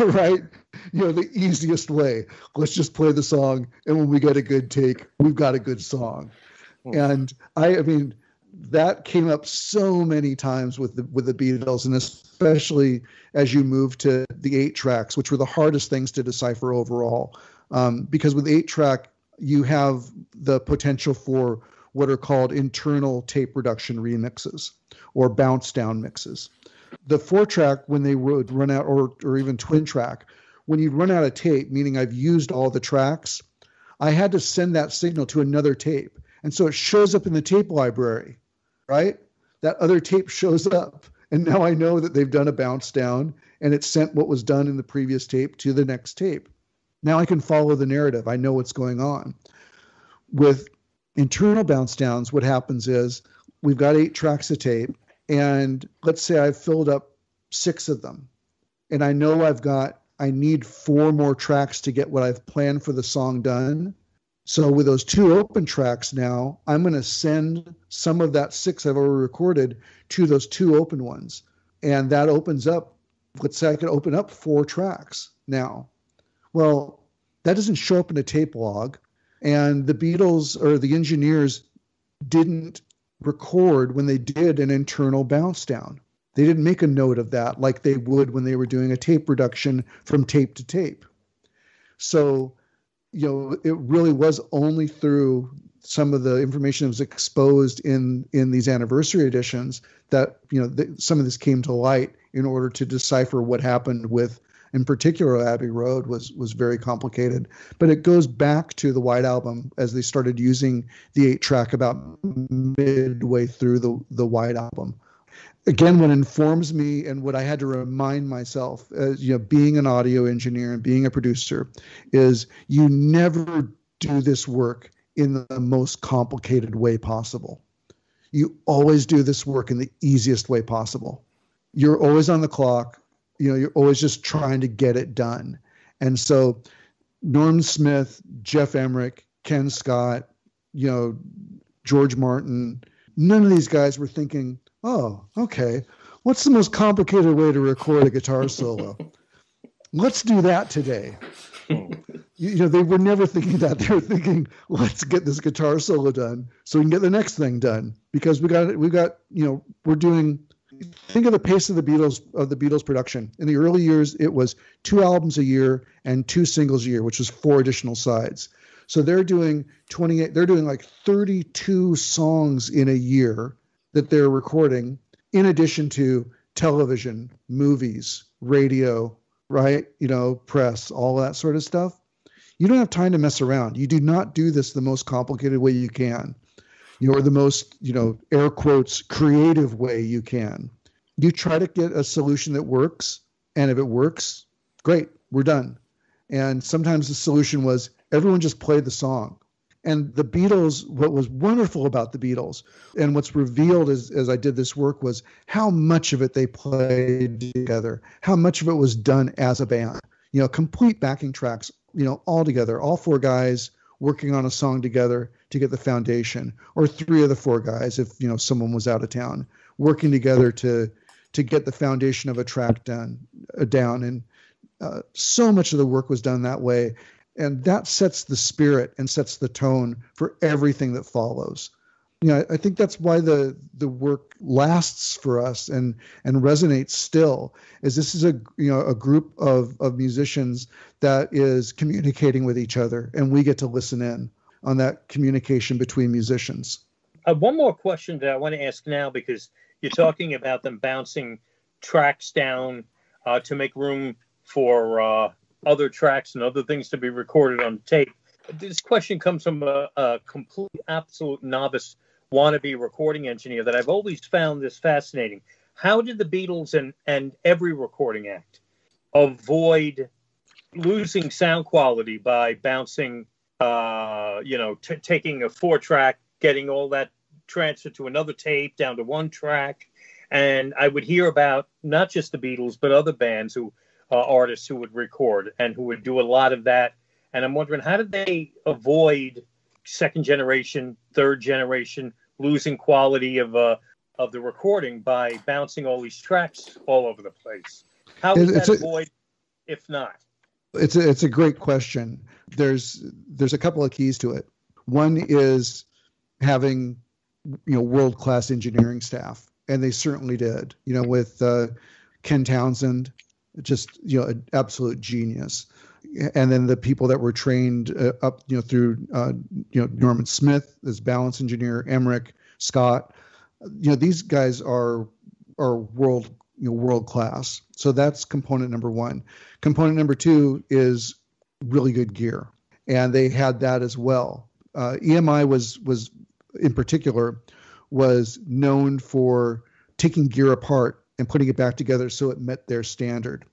right? You know, the easiest way. Let's just play the song, and when we get a good take, we've got a good song. Oh. And I, I mean, that came up so many times with the with the Beatles, and especially as you move to the eight tracks, which were the hardest things to decipher overall, um, because with eight track, you have the potential for what are called internal tape reduction remixes or bounce down mixes. The four track, when they would run out, or, or even twin track, when you'd run out of tape, meaning I've used all the tracks, I had to send that signal to another tape. And so it shows up in the tape library, right? That other tape shows up. And now I know that they've done a bounce down, and it sent what was done in the previous tape to the next tape. Now I can follow the narrative. I know what's going on. with internal bounce downs, what happens is we've got eight tracks of tape, and let's say I've filled up six of them, and I know I've got, I need four more tracks to get what I've planned for the song done. So with those two open tracks now, I'm going to send some of that six I've already recorded to those two open ones. And that opens up, let's say I could open up four tracks now. Well, that doesn't show up in a tape log. And the Beatles or the engineers didn't record when they did an internal bounce down. They didn't make a note of that like they would when they were doing a tape reduction from tape to tape. So, you know, it really was only through some of the information that was exposed in, in these anniversary editions that, you know, the, some of this came to light in order to decipher what happened with, in particular, Abbey Road was, was very complicated. But it goes back to the White Album as they started using the eight track about midway through the, the White Album. Again, what informs me and what I had to remind myself as, you know, being an audio engineer and being a producer is you never do this work in the most complicated way possible. You always do this work in the easiest way possible. You're always on the clock. You know, you're always just trying to get it done. And so Norm Smith, Jeff Emmerich, Ken Scott, you know, George Martin, none of these guys were thinking, oh, okay, what's the most complicated way to record a guitar solo? Let's do that today. You, you know, they were never thinking that. They were thinking, let's get this guitar solo done so we can get the next thing done. Because we got, we got, you know, we're doing, think of the pace of the Beatles, of the Beatles production. In the early years, it was two albums a year and two singles a year, which was four additional sides. So they're doing twenty-eight, they're doing like thirty-two songs in a year that they're recording, in addition to television, movies, radio, right? You know, press, all that sort of stuff. You don't have time to mess around. You do not do this the most complicated way you can, you know, or the most, you know, air quotes, creative way you can. You try to get a solution that works. And if it works, great, we're done. And sometimes the solution was everyone just played the song. And the Beatles, what was wonderful about the Beatles and what's revealed as, as I did this work was how much of it they played together, how much of it was done as a band, you know, complete backing tracks, you know, all together, all four guys working on a song together to get the foundation, or three of the four guys, if, you know, someone was out of town, working together to to get the foundation of a track done, uh, down. And uh, so much of the work was done that way. And that sets the spirit and sets the tone for everything that follows. You know, I think that's why the the work lasts for us and and resonates still, is this is a, you know, a group of of musicians that is communicating with each other, and we get to listen in on that communication between musicians. Uh, one more question that I want to ask now, because you're talking about them bouncing tracks down uh, to make room for Uh, other tracks and other things to be recorded on tape. This question comes from a, a complete, absolute novice wannabe recording engineer that I've always found this fascinating. How did the Beatles and, and every recording act avoid losing sound quality by bouncing, uh, you know, t- taking a four track, getting all that transferred to another tape, down to one track? And I would hear about not just the Beatles, but other bands who Uh, artists who would record and who would do a lot of that. And I'm wondering, how did they avoid second generation, third generation, losing quality of uh, of the recording by bouncing all these tracks all over the place? How did that avoid, if not? It's a, it's a great question. There's there's a couple of keys to it. One is having, you know, world-class engineering staff, and they certainly did, you know, with uh, Ken Townsend, just, you know, an absolute genius. And then the people that were trained uh, up, you know, through, uh, you know, Norman Smith, this balance engineer, Emmerich, Scott, you know, these guys are, are world, you know, world class. So that's component number one. Component number two is really good gear. And they had that as well. Uh, E M I was, was in particular, was known for taking gear apart and putting it back together so it met their standard.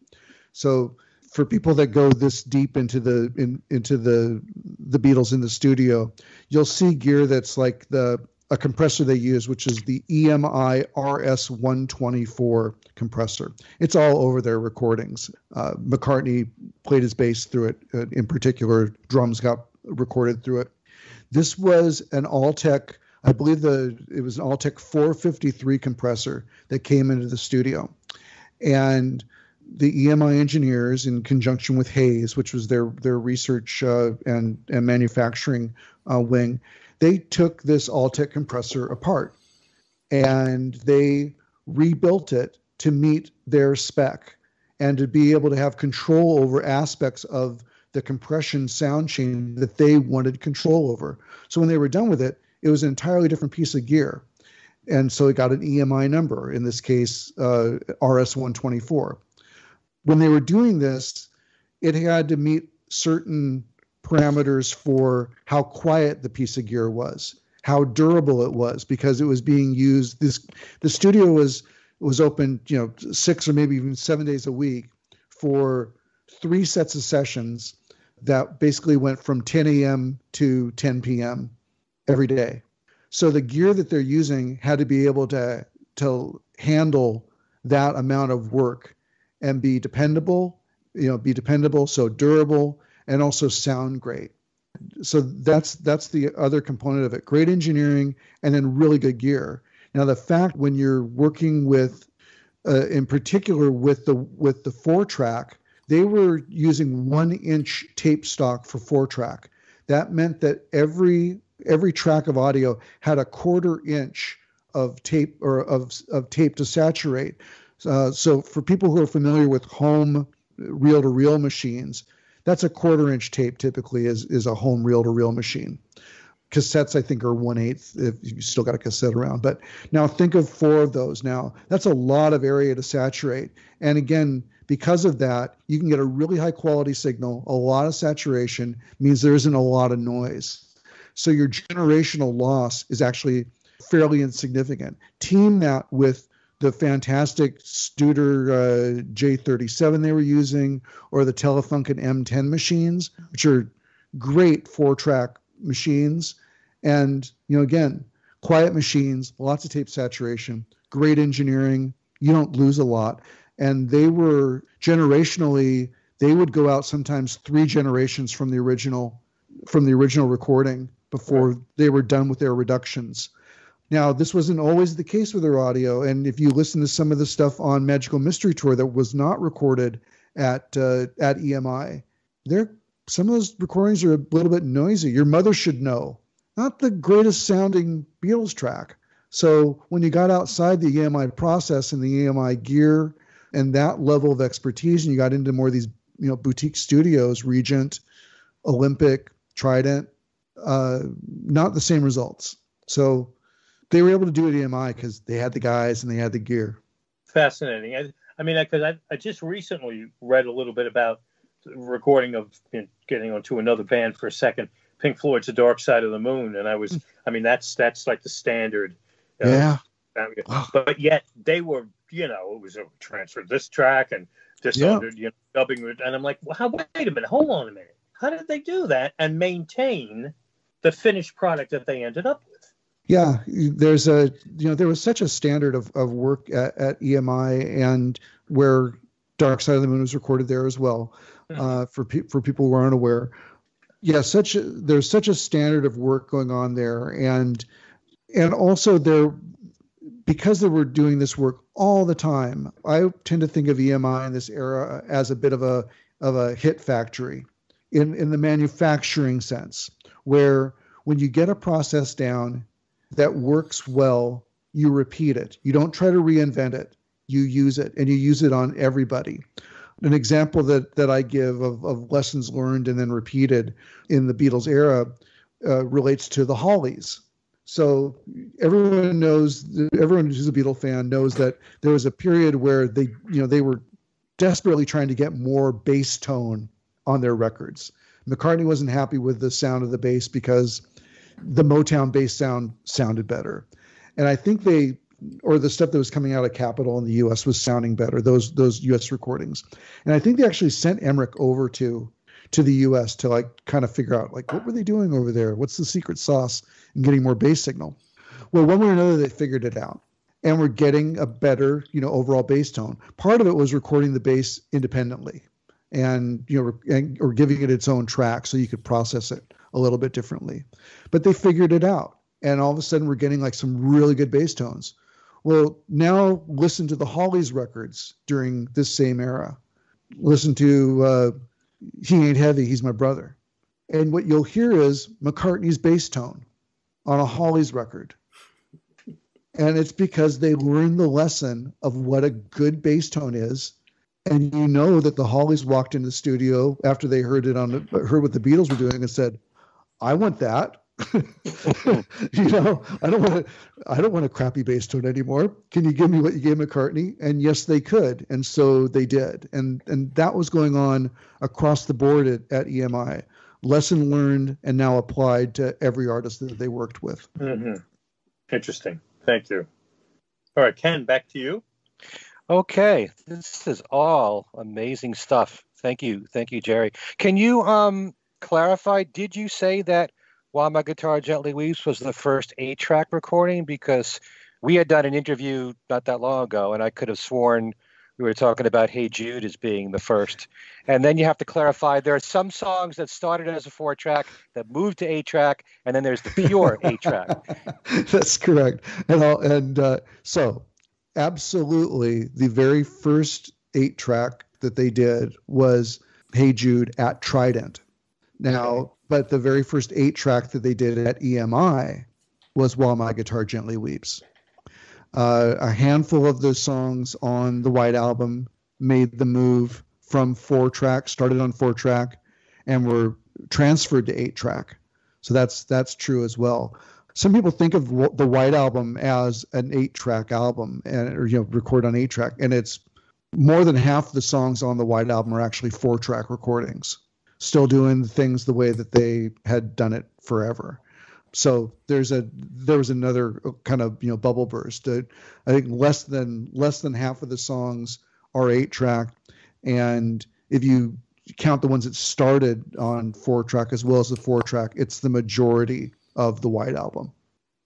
So for people that go this deep into the in, into the the Beatles in the studio, you'll see gear that's like the a compressor they use, which is the E M I R S one twenty-four compressor. It's all over their recordings. Uh, McCartney played his bass through it. Uh, in particular, drums got recorded through it. This was an Alltech, I believe the it was an Alltech four fifty-three compressor that came into the studio. And the E M I engineers, in conjunction with Hayes, which was their their research uh, and, and manufacturing uh, wing, they took this Alltech compressor apart and they rebuilt it to meet their spec and to be able to have control over aspects of the compression sound chain that they wanted control over. So when they were done with it, it was an entirely different piece of gear. And so it got an E M I number, in this case, uh, R S one twenty-four. When they were doing this, it had to meet certain parameters for how quiet the piece of gear was, how durable it was, because it was being used. This the studio was was open, you know, six or maybe even seven days a week for three sets of sessions that basically went from ten a.m. to ten p.m. every day. So the gear that they're using had to be able to to handle that amount of work and be dependable, you know, be dependable, so durable, and also sound great. So that's that's the other component of it. Great engineering and then really good gear. Now the fact when you're working with, uh, in particular with the with the four track, they were using one inch tape stock for four track. That meant that every every track of audio had a quarter inch of tape or of of tape to saturate. Uh, so for people who are familiar with home reel to reel machines, that's a quarter-inch tape typically is is a home reel-to-reel machine. Cassettes, I think, are one-eighth if you still got a cassette around. But now think of four of those now. That's a lot of area to saturate. And again, because of that, you can get a really high-quality signal. A lot of saturation means there isn't a lot of noise. So your generational loss is actually fairly insignificant. Team that with the fantastic Studer uh, J thirty-seven they were using, or the Telefunken M ten machines, which are great four-track machines. And, you know, again, quiet machines, lots of tape saturation, great engineering. You don't lose a lot. And they were generationally, they would go out sometimes three generations from the original, from the original recording before they were done with their reductions. Now, this wasn't always the case with their audio, and if you listen to some of the stuff on Magical Mystery Tour that was not recorded at uh, at E M I, there some of those recordings are a little bit noisy. Your Mother Should Know, not the greatest sounding Beatles track. So when you got outside the E M I process and the E M I gear and that level of expertise, and you got into more of these, you know, boutique studios, Regent, Olympic, Trident, uh, not the same results. So they were able to do it at E M I because they had the guys and they had the gear. Fascinating. I, I mean, because I, I, I just recently read a little bit about the recording of, you know, getting onto another band for a second, Pink Floyd's The Dark Side of the Moon. And I was, I mean, that's that's like the standard. Uh, yeah. But, but yet they were, you know, it was a transfer this track and this yeah. under, you know, dubbing. And I'm like, well, how, wait a minute, hold on a minute. How did they do that and maintain the finished product that they ended up with? Yeah, there's a, you know, there was such a standard of, of work at, at E M I, and where Dark Side of the Moon was recorded there as well, uh, for pe- for people who aren't aware. Yeah, such a, there's such a standard of work going on there, and and also there, because they were doing this work all the time. I tend to think of E M I in this era as a bit of a of a hit factory, in in the manufacturing sense, where when you get a process down that works well, you repeat it. You don't try to reinvent it. You use it, and you use it on everybody. An example that that I give of, of lessons learned and then repeated in the Beatles era uh, relates to the Hollies. So everyone knows, everyone who's a Beatle fan knows that there was a period where they, you know, they were desperately trying to get more bass tone on their records. McCartney wasn't happy with the sound of the bass because the Motown bass sound sounded better. And I think they or the stuff that was coming out of Capitol in the U S was sounding better, those those U S recordings. And I think they actually sent Emmerich over to to the U S to like kind of figure out like what were they doing over there? What's the secret sauce in getting more bass signal? Well, one way or another, they figured it out. And we're getting a better, you know, overall bass tone. Part of it was recording the bass independently and, you know, and, or giving it its own track so you could process it a little bit differently. But they figured it out. And all of a sudden, we're getting like some really good bass tones. Well, now listen to the Hollies records during this same era. Listen to uh, He Ain't Heavy, He's My Brother. And what you'll hear is McCartney's bass tone on a Hollies record. And it's because they learned the lesson of what a good bass tone is. And you know that the Hollies walked into the studio after they heard it on the, heard what the Beatles were doing and said, I want that. You know, I don't want to, I don't want a crappy bass tone anymore. Can you give me what you gave McCartney? And yes, they could. And so they did. And, and that was going on across the board at, at E M I. Lesson learned and now applied to every artist that they worked with. Mm-hmm. Interesting. Thank you. All right, Ken, back to you. Okay. This is all amazing stuff. Thank you. Thank you, Jerry. Can you um, clarify, did you say that While My Guitar Gently Weeps was the first eight-track recording? Because we had done an interview not that long ago, and I could have sworn we were talking about Hey Jude as being the first. And then you have to clarify, there are some songs that started as a four-track that moved to eight-track, and then there's the pure eight-track. That's correct. And, I'll, and uh, so absolutely the very first eight-track that they did was Hey Jude at Trident. Now, okay. But the very first eight track that they did at E M I was While My Guitar Gently Weeps. Uh, a handful of those songs on the White Album made the move from four track, started on four track, and were transferred to eight track. So that's that's true as well. Some people think of the White Album as an eight track album, and or you know record on eight track, and it's more than half the songs on the White Album are actually four track recordings. Still doing things the way that they had done it forever. So there's a there was another kind of you know bubble burst. I think less than less than half of the songs are eight track, and if you count the ones that started on four track as well as the four track, it's the majority of the White Album.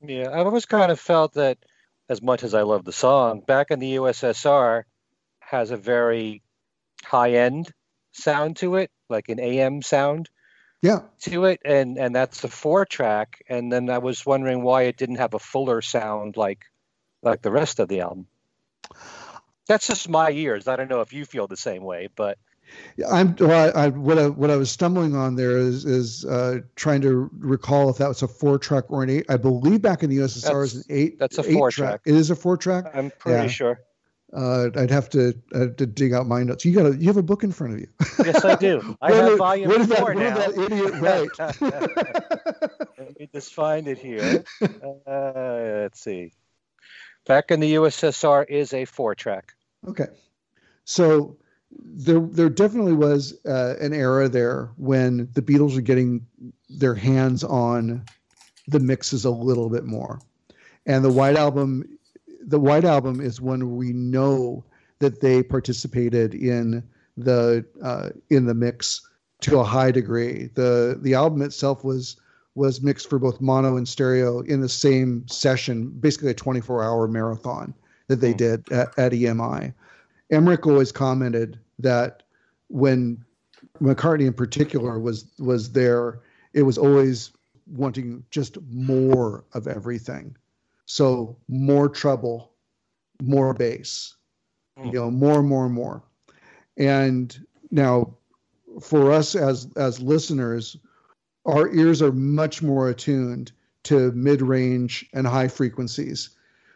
Yeah, I've always kind of felt that as much as I love the song, Back in the U S S R has a very high end sound to it, like an A M sound yeah. to it. And, and that's the four track. And then I was wondering why it didn't have a fuller sound like, like the rest of the album. That's just my ears. I don't know if you feel the same way, but I'm, well, I, I, what I, what I was stumbling on there is, is uh, trying to recall if that was a four track or an eight. I believe Back in the U S S R is an eight. That's a four track. track. It is a four track. I'm pretty yeah. sure. Uh, I'd have to uh, to dig out my notes. You got a you have a book in front of you. Yes, I do. I have volume four now. Where did that idiot write? Let me just find it here. Uh, let's see. Back in the U S S R is a four-track. Okay, so there there definitely was uh, an era there when the Beatles were getting their hands on the mixes a little bit more, and the White Album. The White Album is one we know that they participated in the uh, in the mix to a high degree. The the album itself was was mixed for both mono and stereo in the same session, basically a twenty-four hour marathon that they did at, at E M I. Emmerich always commented that when McCartney in particular was was there, it was always wanting just more of everything. So more treble, more bass, you know, more, more, more. And now for us as, as listeners, our ears are much more attuned to mid-range and high frequencies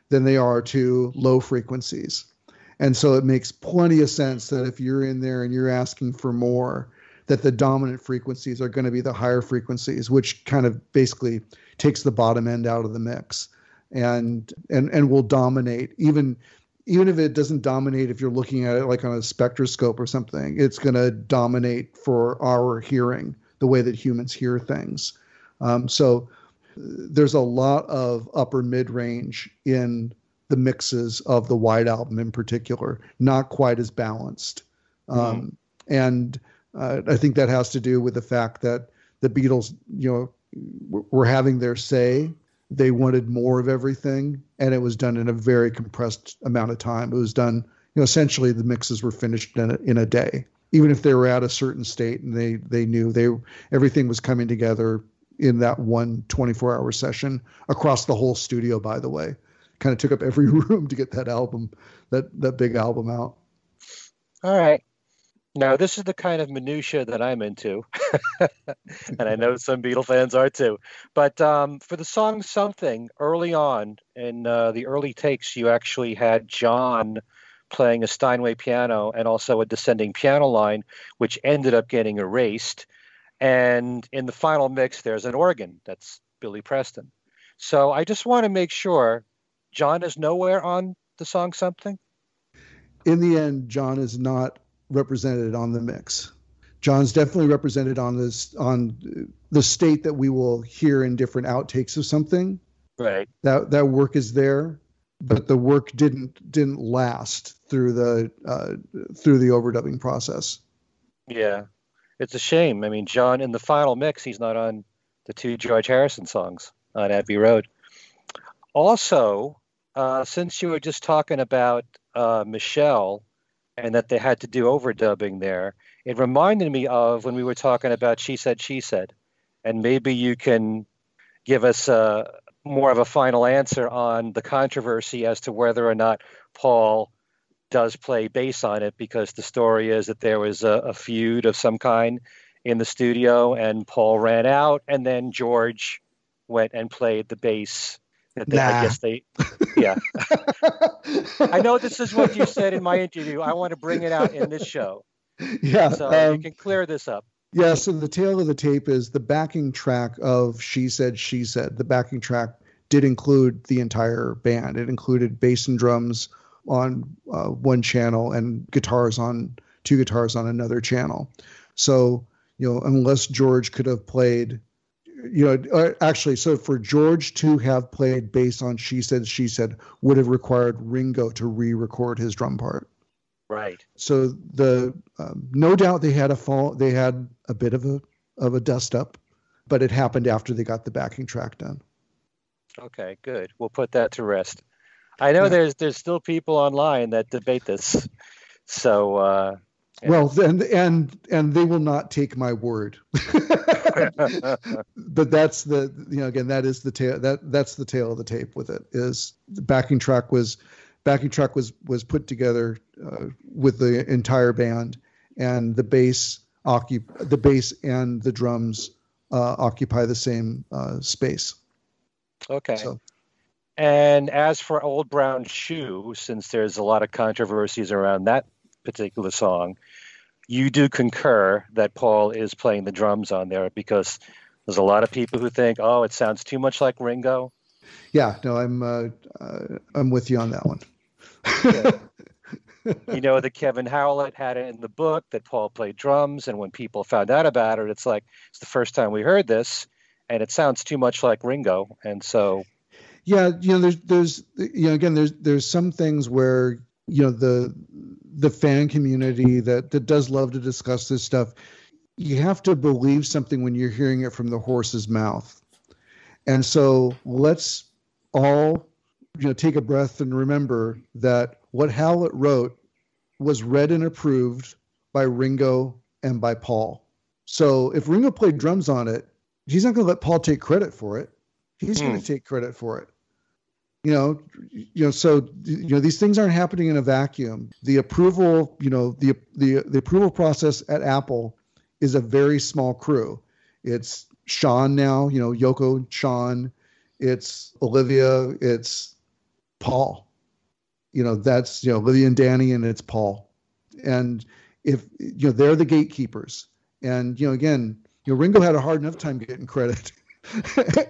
than they are to low frequencies. And so it makes plenty of sense that if you're in there and you're asking for more, that the dominant frequencies are going to be the higher frequencies, which kind of basically takes the bottom end out of the mix. And, and and will dominate, even even if it doesn't dominate if you're looking at it like on a spectroscope or something, it's going to dominate for our hearing, the way that humans hear things. Um, so there's a lot of upper mid-range in the mixes of the White Album in particular, not quite as balanced. Mm-hmm. Um, and uh, I think that has to do with the fact that the Beatles, you know, w- were having their say. They wanted more of everything, and it was done in a very compressed amount of time. It was done, you know, essentially the mixes were finished in a, in a day, even if they were at a certain state and they, they knew they everything was coming together in that one twenty-four hour session across the whole studio, by the way. Kind of took up every room to get that album, that, that big album out. All right. Now, this is the kind of minutia that I'm into, and I know some Beatle fans are too. But um, for the song Something, early on in uh, the early takes, you actually had John playing a Steinway piano and also a descending piano line, which ended up getting erased. And in the final mix, there's an organ. That's Billy Preston. So I just want to make sure John is nowhere on the song Something? In the end, John is not represented on the mix. John's definitely represented on this, on the state that we will hear in different outtakes of Something. Right. That that work is there, but the work didn't didn't last through the uh, through the overdubbing process. Yeah, it's a shame. I mean, John in the final mix, he's not on the two George Harrison songs on Abbey Road. Also, uh, since you were just talking about uh, Michelle. And that they had to do overdubbing there. It reminded me of when we were talking about She Said, She Said. And maybe you can give us a, more of a final answer on the controversy as to whether or not Paul does play bass on it, because the story is that there was a, a feud of some kind in the studio and Paul ran out and then George went and played the bass. They, nah. I guess they, yeah. I know this is what you said in my interview. I want to bring it out in this show. Yeah. So um, you can clear this up. Yeah. So the tale of the tape is the backing track of She Said, She Said. The backing track did include the entire band. It included bass and drums on uh, one channel and guitars on two guitars on another channel. So, you know, unless George could have played. You know, actually, so for George to have played bass on She Said, She Said would have required Ringo to re-record his drum part. Right. So the um, no doubt they had a fall. They had a bit of a of a dust up, but it happened after they got the backing track done. Okay, good. We'll put that to rest. I know yeah. there's there's still people online that debate this. So. Uh... Yeah. Well, then, and and they will not take my word. But that's the, you know, again, that is the tale. That that's the tale of the tape with it. Is the backing track was, backing track was was put together uh, with the entire band, and the bass occup- the bass and the drums uh, occupy the same uh, space. Okay. So. And as for Old Brown Shoe, since there's a lot of controversies around that particular song, you do concur that Paul is playing the drums on there, because there's a lot of people who think, oh, it sounds too much like Ringo. Yeah, no, I'm uh, uh, I'm with you on that one. Yeah. You know that Kevin Howlett had it in the book that Paul played drums, and when people found out about it, it's like, it's the first time we heard this, and it sounds too much like Ringo, and so. Yeah, you know, there's there's you know again there's there's some things where, you know, the the fan community that, that does love to discuss this stuff, you have to believe something when you're hearing it from the horse's mouth. And so let's all, you know, take a breath and remember that what Howlett wrote was read and approved by Ringo and by Paul. So if Ringo played drums on it, he's not going to let Paul take credit for it. He's mm. going to take credit for it. You know, you know, so, you know, these things aren't happening in a vacuum. The approval, you know, the, the, the approval process at Apple is a very small crew. It's Sean now, you know, Yoko, Sean, it's Olivia, it's Paul, you know, that's, you know, Olivia and Danny, and it's Paul. And if, you know, they're the gatekeepers. And, you know, again, you know, Ringo had a hard enough time getting credit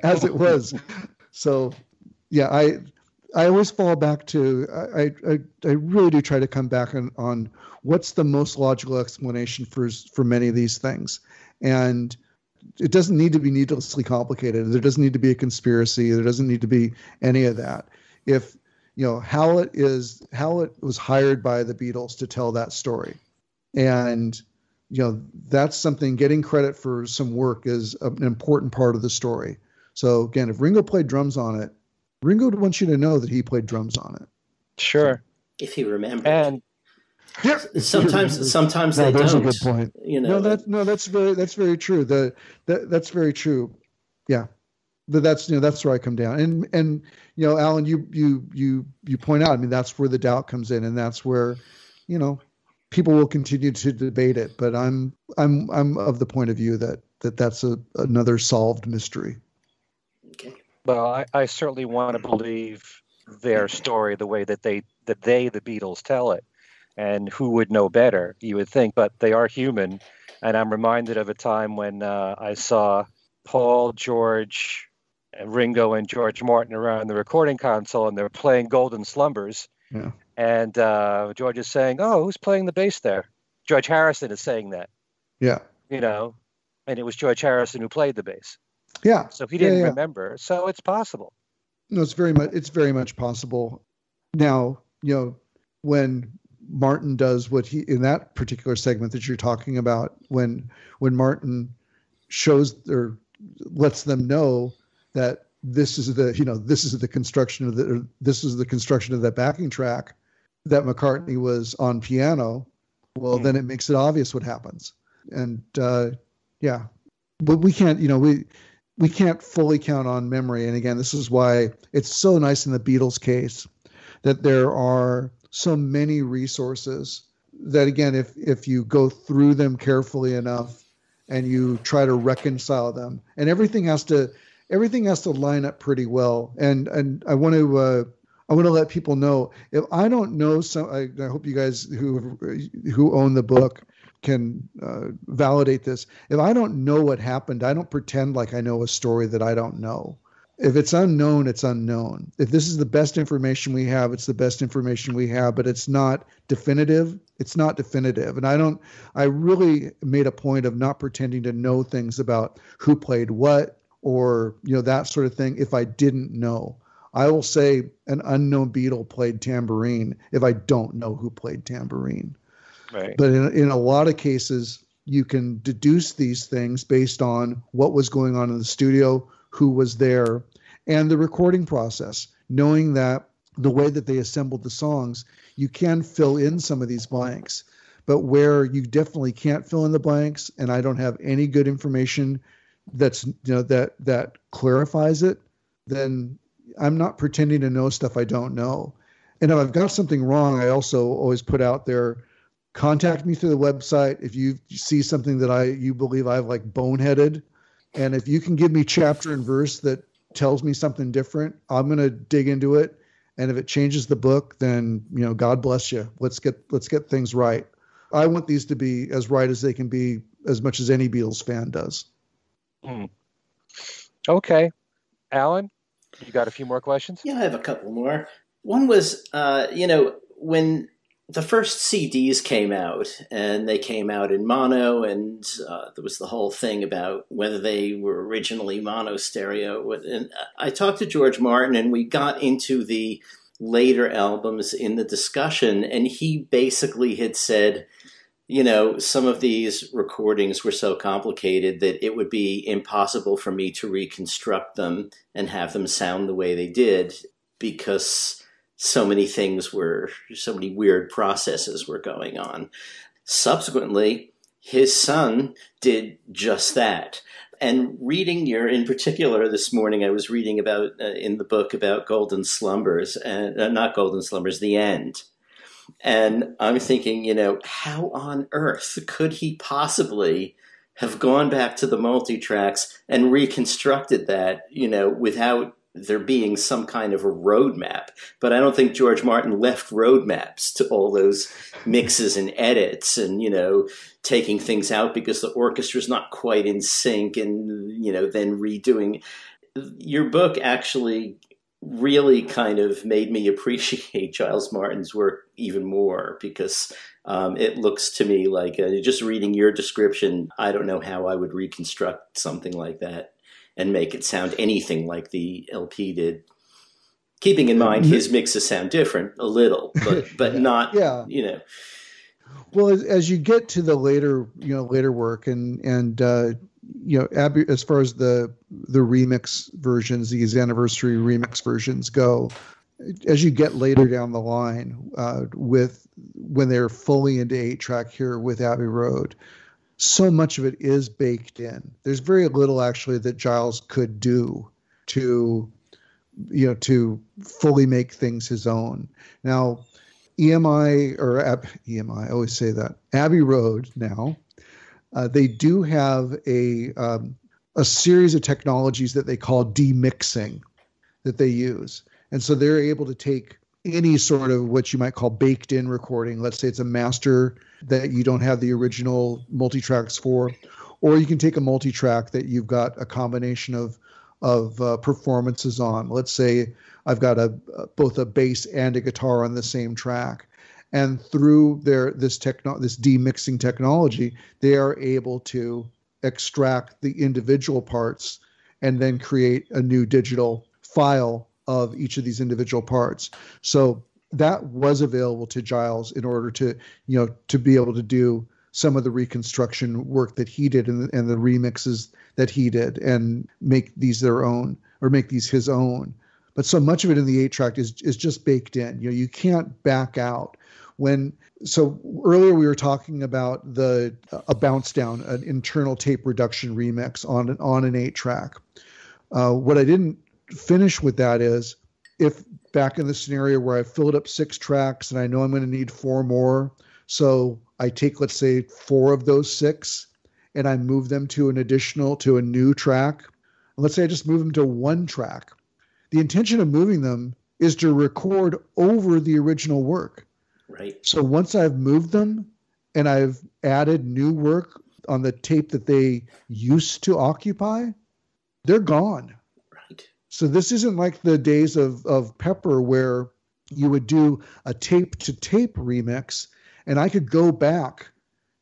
as it was. So, yeah, I I always fall back to, I, I I really do try to come back on, on what's the most logical explanation for for many of these things. And it doesn't need to be needlessly complicated. There doesn't need to be a conspiracy. There doesn't need to be any of that. If you know, Howlett is Howlett was hired by the Beatles to tell that story. And, you know, that's something, getting credit for some work is an important part of the story. So again, if Ringo played drums on it, Ringo would want you to know that he played drums on it. Sure. If he remembered. And yeah. Sometimes, sometimes no, they that's don't. That's a good point. You know, no, that, no, that's very, that's very true. The, that, that's very true. Yeah, but that's, you know, that's where I come down. And and you know, Alan, you you you you point out. I mean, that's where the doubt comes in, and that's where, you know, people will continue to debate it. But I'm I'm I'm of the point of view that that that's a, another solved mystery. Okay. Well, I, I certainly want to believe their story the way that they that they the Beatles tell it. And who would know better, you would think, but they are human. And I'm reminded of a time when uh, I saw Paul, George, Ringo, and George Martin around the recording console, and they're playing Golden Slumbers. Yeah. And uh, George is saying, oh, who's playing the bass there? George Harrison is saying that. Yeah. You know, and it was George Harrison who played the bass. Yeah. So he didn't yeah, yeah. remember. So it's possible. No, it's very much, it's very much possible. Now, you know, when Martin does what he, in that particular segment that you're talking about, when when Martin shows or lets them know that this is the, you know, this is the construction of the, or this is the construction of that backing track that McCartney was on piano. Well, then it makes it obvious what happens. And uh, yeah, but we can't, you know, we we can't fully count on memory. And again, this is why it's so nice in the Beatles case that there are so many resources that, again, if, if you go through them carefully enough and you try to reconcile them, and everything has to, everything has to line up pretty well. And, and I want to, uh, I want to let people know, if I don't know, some, I, I hope you guys who, who own the book can uh, validate this. If I don't know what happened, I don't pretend like I know a story that I don't know. If it's unknown, it's unknown. If this is the best information we have, it's the best information we have, but it's not definitive. It's not definitive. And I don't, I really made a point of not pretending to know things about who played what or, you know, that sort of thing. If I didn't know, I will say an unknown Beatle played tambourine if I don't know who played tambourine. Right. But in, in a lot of cases, you can deduce these things based on what was going on in the studio, who was there, and the recording process, knowing that the way that they assembled the songs, you can fill in some of these blanks. But where you definitely can't fill in the blanks, and I don't have any good information that's, you know, that that clarifies it, then I'm not pretending to know stuff I don't know. And if I've got something wrong, I also always put out there, contact me through the website if you see something that I you believe I've like boneheaded. And if you can give me chapter and verse that tells me something different, I'm going to dig into it. And if it changes the book, then, you know, God bless you. Let's get, let's get things right. I want these to be as right as they can be, as much as any Beatles fan does. Mm. Okay. Alan, you got a few more questions? Yeah, I have a couple more. One was, uh, you know, when the first C Ds came out, and they came out in mono, and uh, there was the whole thing about whether they were originally mono stereo. And I talked to George Martin, and we got into the later albums in the discussion, and he basically had said, you know, some of these recordings were so complicated that it would be impossible for me to reconstruct them and have them sound the way they did, because so many things were, so many weird processes were going on. Subsequently, his son did just that. And reading your, in particular this morning, I was reading about, uh, in the book about Golden Slumbers, and uh, not Golden Slumbers, The End. And I'm thinking, you know, how on earth could he possibly have gone back to the multitracks and reconstructed that, you know, without there being some kind of a roadmap? But I don't think George Martin left roadmaps to all those mixes and edits and, you know, taking things out because the orchestra's not quite in sync and, you know, then redoing. Your book actually really kind of made me appreciate Giles Martin's work even more, because um, it looks to me like, uh, just reading your description, I don't know how I would reconstruct something like that and make it sound anything like the L P did. keeping in mind his mixes sound different a little, but but yeah. not, yeah. you know. Well, as, as you get to the later, you know, later work and, and uh, you know, Ab- as far as the the remix versions, these anniversary remix versions go, as you get later down the line uh, with when they're fully into eight track here with Abbey Road, so much of it is baked in. There's very little actually that Giles could do to, you know, to fully make things his own. Now, E M I or Ab- E M I, I always say that Abbey Road now, uh, they do have a um, a series of technologies that they call demixing that they use, and so they're able to take any sort of what you might call baked in recording. Let's say it's a master that you don't have the original multitracks for, or you can take a multitrack that you've got a combination of of uh, performances on. Let's say I've got a both a bass and a guitar on the same track, and through their this techno this demixing technology, they are able to extract the individual parts and then create a new digital file of each of these individual parts. So that was available to Giles in order to, you know, to be able to do some of the reconstruction work that he did and, and the remixes that he did and make these their own or make these his own. But so much of it in the eight track is is just baked in. You know, you can't back out. When so earlier we were talking about the a bounce down, an internal tape reduction remix on an on an eight track. Uh, what I didn't finish with that is if back in the scenario where I filled up six tracks and I know I'm going to need four more, so I take, let's say, four of those six and I move them to an additional, to a new track. And let's say I just move them to one track. The intention of moving them is to record over the original work. Right. So once I've moved them and I've added new work on the tape that they used to occupy, they're gone. Right. So this isn't like the days of, of Pepper where you would do a tape-to-tape remix. And I could go back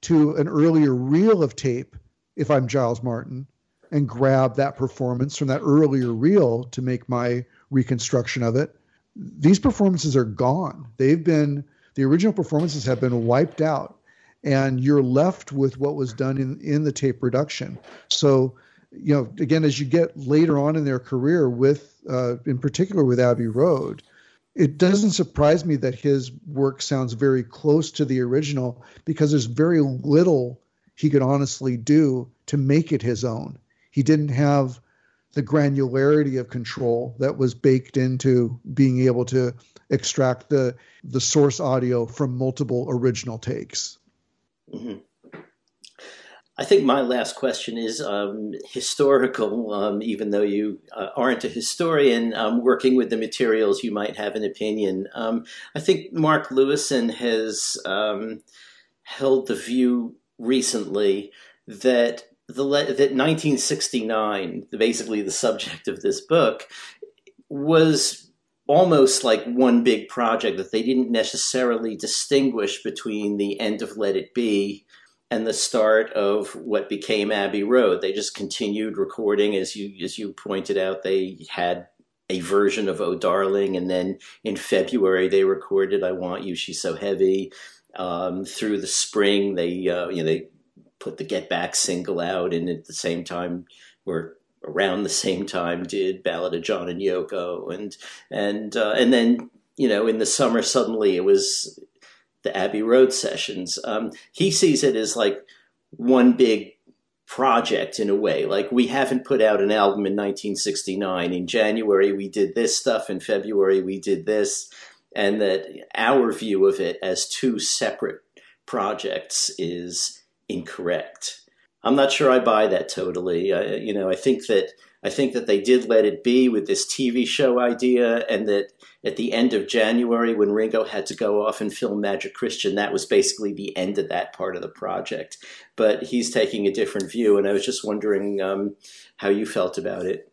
to an earlier reel of tape, if I'm Giles Martin, and grab that performance from that earlier reel to make my reconstruction of it. These performances are gone. They've been, the original performances have been wiped out, and you're left with what was done in, in the tape reduction. So, you know, again, as you get later on in their career with, uh, in particular with Abbey Road, it doesn't surprise me that his work sounds very close to the original because there's very little he could honestly do to make it his own. He didn't have the granularity of control that was baked into being able to extract the, the source audio from multiple original takes. Mm-hmm. I think my last question is um, historical, um, even though you uh, aren't a historian, um, working with the materials, you might have an opinion. Um, I think Mark Lewisohn has um, held the view recently that the that nineteen sixty-nine, basically the subject of this book, was almost like one big project, that they didn't necessarily distinguish between the end of Let It Be and the start of what became Abbey Road. They just continued recording. As you as you pointed out, they had a version of Oh Darling, and then in February they recorded I Want You, She's So Heavy. Um, through the spring, they uh, you know they put the Get Back single out, and at the same time, or around the same time, did Ballad of John and Yoko, and and uh, and then you know in the summer suddenly it was the Abbey Road sessions. Um, he sees it as like one big project in a way. Like, we haven't put out an album in nineteen sixty-nine. In January, we did this stuff. In February, we did this. And that our view of it as two separate projects is incorrect. I'm not sure I buy that totally. I, you know, I think that I think that they did Let It Be with this T V show idea, and that at the end of January, when Ringo had to go off and film Magic Christian, that was basically the end of that part of the project. But he's taking a different view, and I was just wondering um, how you felt about it.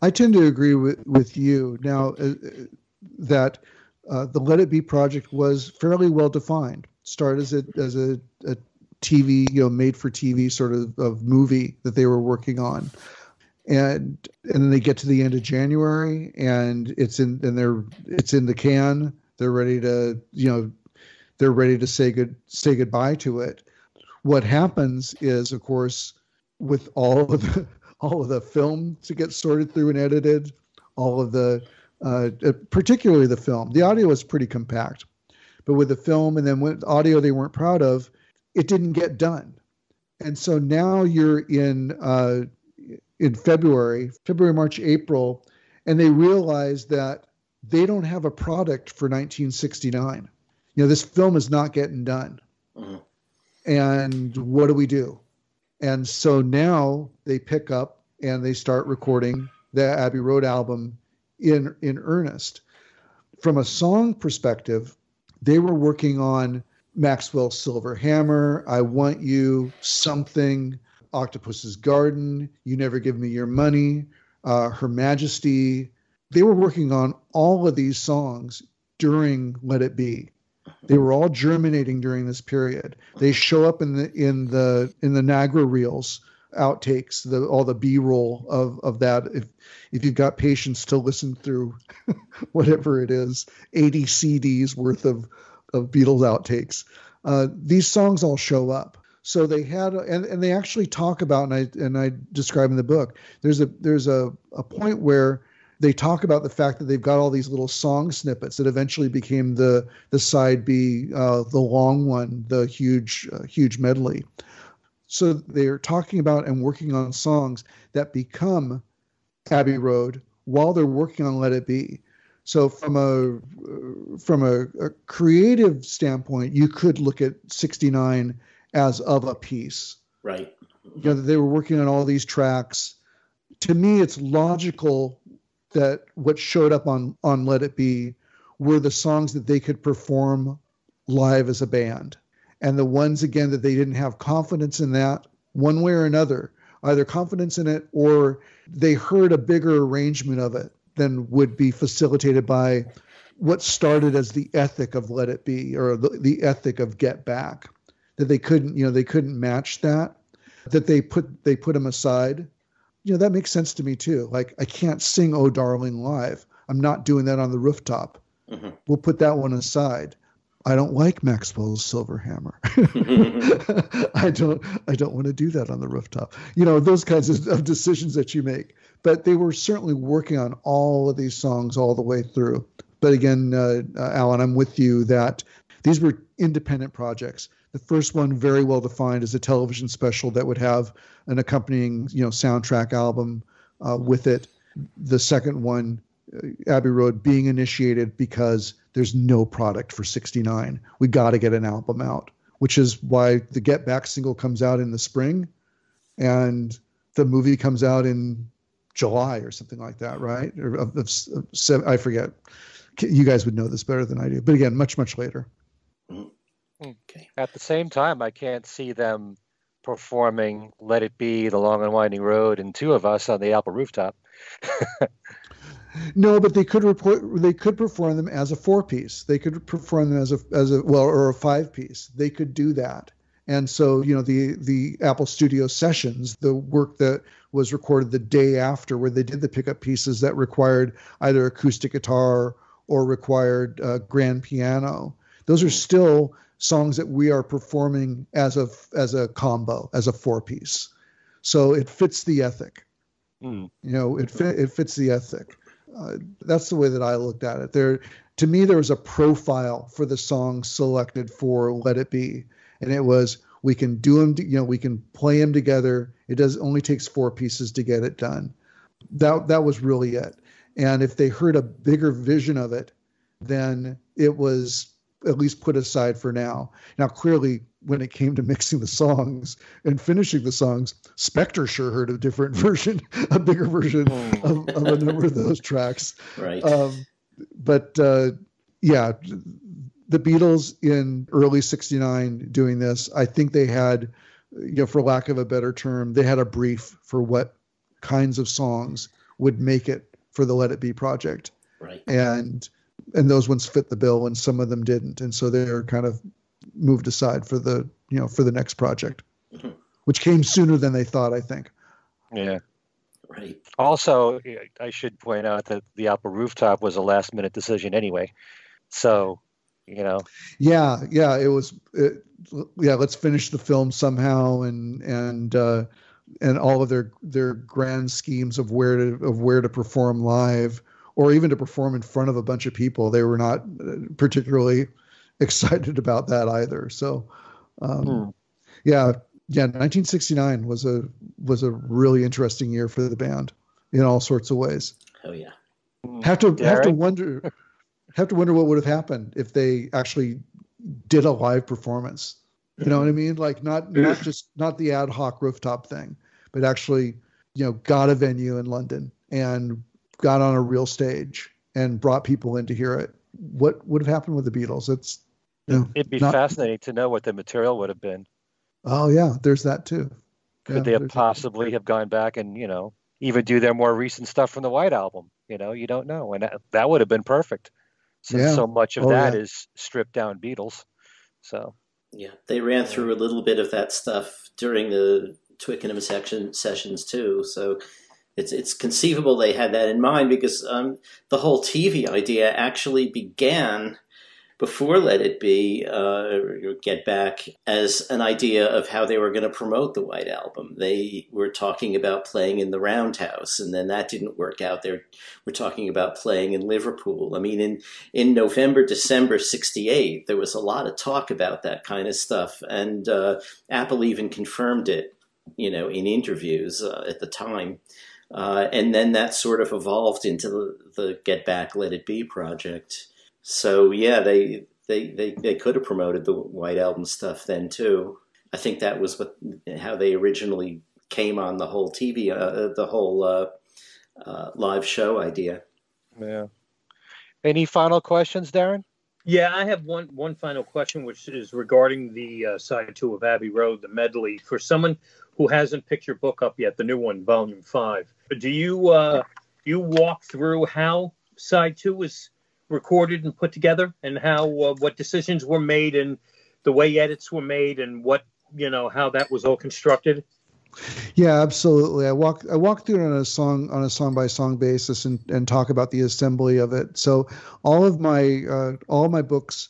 I tend to agree with, with you now uh, that uh, the Let It Be project was fairly well defined. Started as a, as a, a T V, you know, made for T V sort of, of movie that they were working on. and and then they get to the end of January, and it's in and they're it's in the can. They're ready to you know they're ready to say good say goodbye to it. What happens is, of course, with all of the, all of the film to get sorted through and edited, all of the uh, particularly the film. The audio was pretty compact, but with the film and then with audio they weren't proud of, it didn't get done. And so now you're in uh, in February, February, March, April, and they realize that they don't have a product for nineteen sixty-nine. You know, this film is not getting done. Mm-hmm. And what do we do? And so now they pick up and they start recording the Abbey Road album in in earnest. From a song perspective, they were working on Maxwell's Silver Hammer, I Want You, Something, Octopus's Garden, You Never Give Me Your Money, uh, Her Majesty. They were working on all of these songs during Let It Be. They were all germinating during this period. They show up in the in the in the Niagara reels, outtakes, the all the B-roll of of that. If if you've got patience to listen through, whatever it is, eighty C Ds worth of of Beatles outtakes, uh, these songs all show up. So they had, and, and they actually talk about, and I and I describe in the book. There's a there's a a point where they talk about the fact that they've got all these little song snippets that eventually became the the side B, uh, the long one, the huge, uh, huge medley. So they're talking about and working on songs that become Abbey Road while they're working on Let It Be. So from a from a, a creative standpoint, you could look at sixty-nine as of a piece. Right. You know, they were working on all these tracks. To me, it's logical that what showed up on, on Let It Be were the songs that they could perform live as a band. And the ones, again, that they didn't have confidence in that one way or another, either confidence in it or they heard a bigger arrangement of it than would be facilitated by what started as the ethic of Let It Be or the, the ethic of Get Back, that they couldn't, you know, they couldn't match that, that they put, they put them aside. You know, that makes sense to me too. Like, I can't sing "Oh Darling" live. I'm not doing that on the rooftop. Mm-hmm. We'll put that one aside. I don't like Maxwell's Silver Hammer. I don't. I don't want to do that on the rooftop. You know, those kinds of, of decisions that you make. But they were certainly working on all of these songs all the way through. But again, uh, uh, Alan, I'm with you that these were independent projects. The first one very well defined as a television special that would have an accompanying, you know, soundtrack album uh, with it. The second one, Abbey Road, being initiated because there's no product for sixty-nine. We got to get an album out, which is why the Get Back single comes out in the spring and the movie comes out in July or something like that, right? Or of, of, of seven, I forget. You guys would know this better than I do. But again, much, much later. Okay. At the same time, I can't see them performing Let It Be, The Long and Winding Road, and Two of Us on the Apple Rooftop. No, but they could report, they could perform them as a four-piece. They could perform them as a as a well or a five-piece. They could do that. And so, you know, the the Apple Studio Sessions, the work that was recorded the day after, where they did the pickup pieces that required either acoustic guitar or required uh, grand piano. Those are still songs that we are performing as a as a combo, as a four piece. So it fits the ethic. Mm. You know, it fit, it fits the ethic. Uh, that's the way that I looked at it. There, to me, there was a profile for the songs selected for Let It Be, and it was we can do them. You know, we can play them together. It does only takes four pieces to get it done. That that was really it. And if they heard a bigger vision of it, then it was at least put aside for now. Now, clearly, when it came to mixing the songs and finishing the songs, Spector sure heard a different version, a bigger version of, of a number of those tracks. Right. Um, but uh, yeah, the Beatles in early sixty-nine doing this, I think they had, you know, for lack of a better term, they had a brief for what kinds of songs would make it for the Let It Be project. Right. And And those ones fit the bill, and some of them didn't, and so they're kind of moved aside for the you know for the next project, mm-hmm. which came sooner than they thought, I think. Yeah, Right. Also, I should point out that the Apple rooftop was a last minute decision anyway. So, you know. Yeah. Yeah. It was, it, yeah. Let's finish the film somehow. And, and, uh, and all of their, their grand schemes of where to, of where to perform live or even to perform in front of a bunch of people. They were not particularly excited about that either. So, um, mm. yeah. Yeah, nineteen sixty-nine was a was a really interesting year for the band in all sorts of ways. Oh yeah, have to Derek? have to wonder have to wonder what would have happened if they actually did a live performance. You know what I mean? Like not not just not the ad hoc rooftop thing, but actually, you know, got a venue in London and got on a real stage and brought people in to hear it. What would have happened with the Beatles? It's you know, it'd be not, fascinating to know what the material would have been. Oh, yeah, there's that, too. Could yeah, they have possibly that. have gone back and, you know, even do their more recent stuff from the White Album? You know, you don't know. And that, that would have been perfect. Since yeah. so much of oh, that yeah. is stripped down Beatles. So, yeah, they ran through a little bit of that stuff during the Twickenham section, sessions, too. So it's it's conceivable they had that in mind because um, the whole T V idea actually began before Let It Be, uh, Get Back, as an idea of how they were going to promote the White Album. They were talking about playing in the Roundhouse, and then that didn't work out. They were talking about playing in Liverpool. I mean, in, in November, December sixty-eight, there was a lot of talk about that kind of stuff, and uh, Apple even confirmed it, you know, in interviews uh, at the time. Uh, and then that sort of evolved into the, the Get Back, Let It Be project. So, yeah, they, they they they could have promoted the White Album stuff then, too. I think that was what how they originally came on the whole T V, uh, the whole uh, uh, live show idea. Yeah. Any final questions, Darren? Yeah, I have one, one final question, which is regarding the uh, side two of Abbey Road, the medley. For someone who hasn't picked your book up yet, the new one, volume five, do you, uh, do you walk through how side two was recorded and put together, and how uh, what decisions were made, and the way edits were made, and what you know how that was all constructed? Yeah, absolutely. I walk I walk through it on a song on a song by song basis, and and talk about the assembly of it. So all of my uh, all my books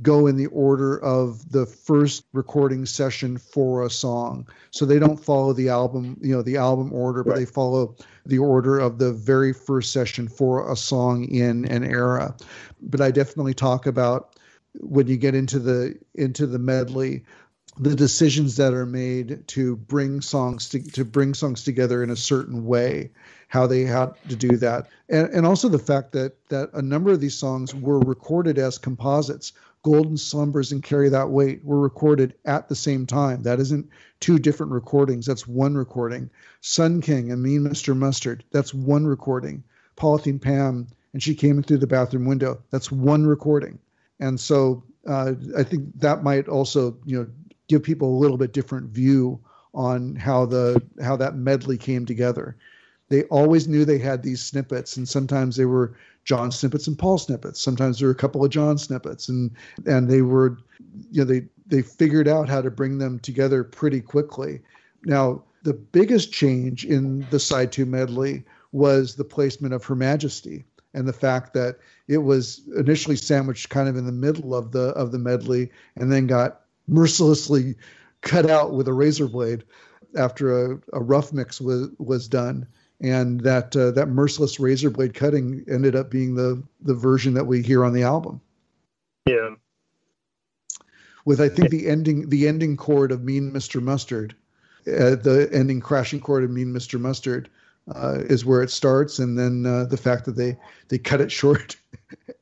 go in the order of the first recording session for a song. So they don't follow the album, you know, the album order, but right. they follow the order of the very first session for a song in an era. But I definitely talk about when you get into the, into the medley, the decisions that are made to bring songs to, to bring songs together in a certain way, how they had to do that. And, and also the fact that, that a number of these songs were recorded as composites. Golden Slumbers and Carry That Weight were recorded at the same time. That isn't two different recordings. That's one recording. Sun King and Mean Mister Mustard. That's one recording. Polythene Pam and She Came In Through the Bathroom Window. That's one recording. And so uh, I think that might also, you know, give people a little bit different view on how the how that medley came together. They always knew they had these snippets, and sometimes they were John snippets and Paul snippets. Sometimes there were a couple of John snippets, and and they were, you know, they they figured out how to bring them together pretty quickly. Now, the biggest change in the side two medley was the placement of Her Majesty, and the fact that it was initially sandwiched kind of in the middle of the of the medley, and then got mercilessly cut out with a razor blade after a, a rough mix was was done. And that uh, that merciless razor blade cutting ended up being the the version that we hear on the album. Yeah. With I think the ending the ending chord of Mean Mister Mustard, uh, the ending crashing chord of Mean Mister Mustard uh, is where it starts, and then uh, the fact that they they cut it short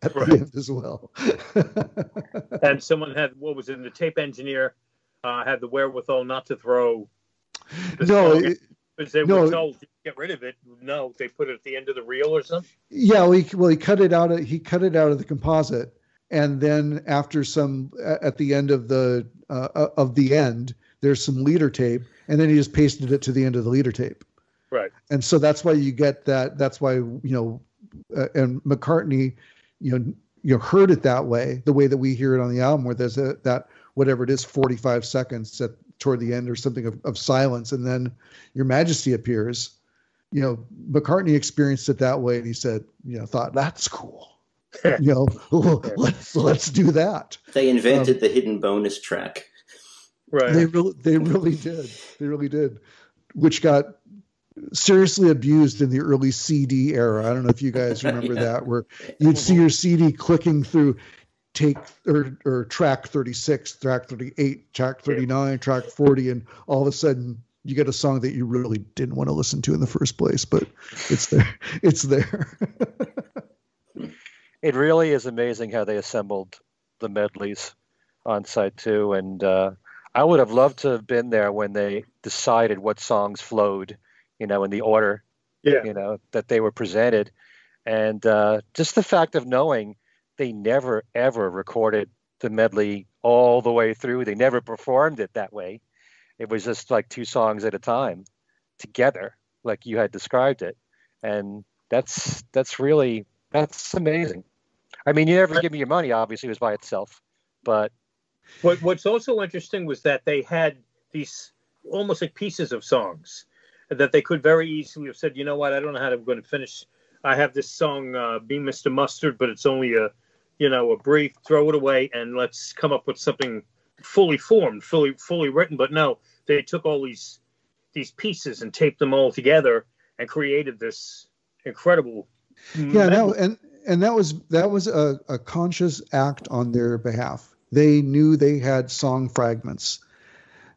at right. the end as well. And someone had what was it? The tape engineer uh, had the wherewithal not to throw. No. Because they no, were told to get rid of it. No, they put it at the end of the reel or something. Yeah, well, he, well, he cut it out. Of, he cut it out of the composite, and then after some, at the end of the uh, of the end, there's some leader tape, and then he just pasted it to the end of the leader tape. Right. And so that's why you get that. That's why you know, uh, and McCartney, you know, you know, heard it that way, the way that we hear it on the album, where there's a, that whatever it is, forty-five seconds at toward the end or something of, of silence, and then Your Majesty appears, you know, McCartney experienced it that way, and he said, you know, thought that's cool. You know, let's let's do that. They invented um, the hidden bonus track. Right. They really, they really did. They really did, which got seriously abused in the early C D era. I don't know if you guys remember yeah. that, where you'd see your C D clicking through take or or track thirty-six, track thirty-eight, track thirty-nine, yeah. track forty, and all of a sudden you get a song that you really didn't want to listen to in the first place, but it's there. It's there. It really is amazing how they assembled the medleys on site too. And uh, I would have loved to have been there when they decided what songs flowed, you know, in the order, yeah. you know, that they were presented. And uh, just the fact of knowing they never, ever recorded the medley all the way through. They never performed it that way. It was just like two songs at a time together, like you had described it. And that's that's really, that's amazing. I mean, You Never Give Me Your Money, obviously, was by itself, but... What, what's also interesting was that they had these almost like pieces of songs that they could very easily have said, you know what, I don't know how I'm going to finish. I have this song, uh, Be Mister Mustard, but it's only a, you know, a brief, throw it away, and let's come up with something fully formed, fully fully written. But no, they took all these these pieces and taped them all together and created this incredible... Yeah, that, and and that was that was a, a conscious act on their behalf. They knew they had song fragments.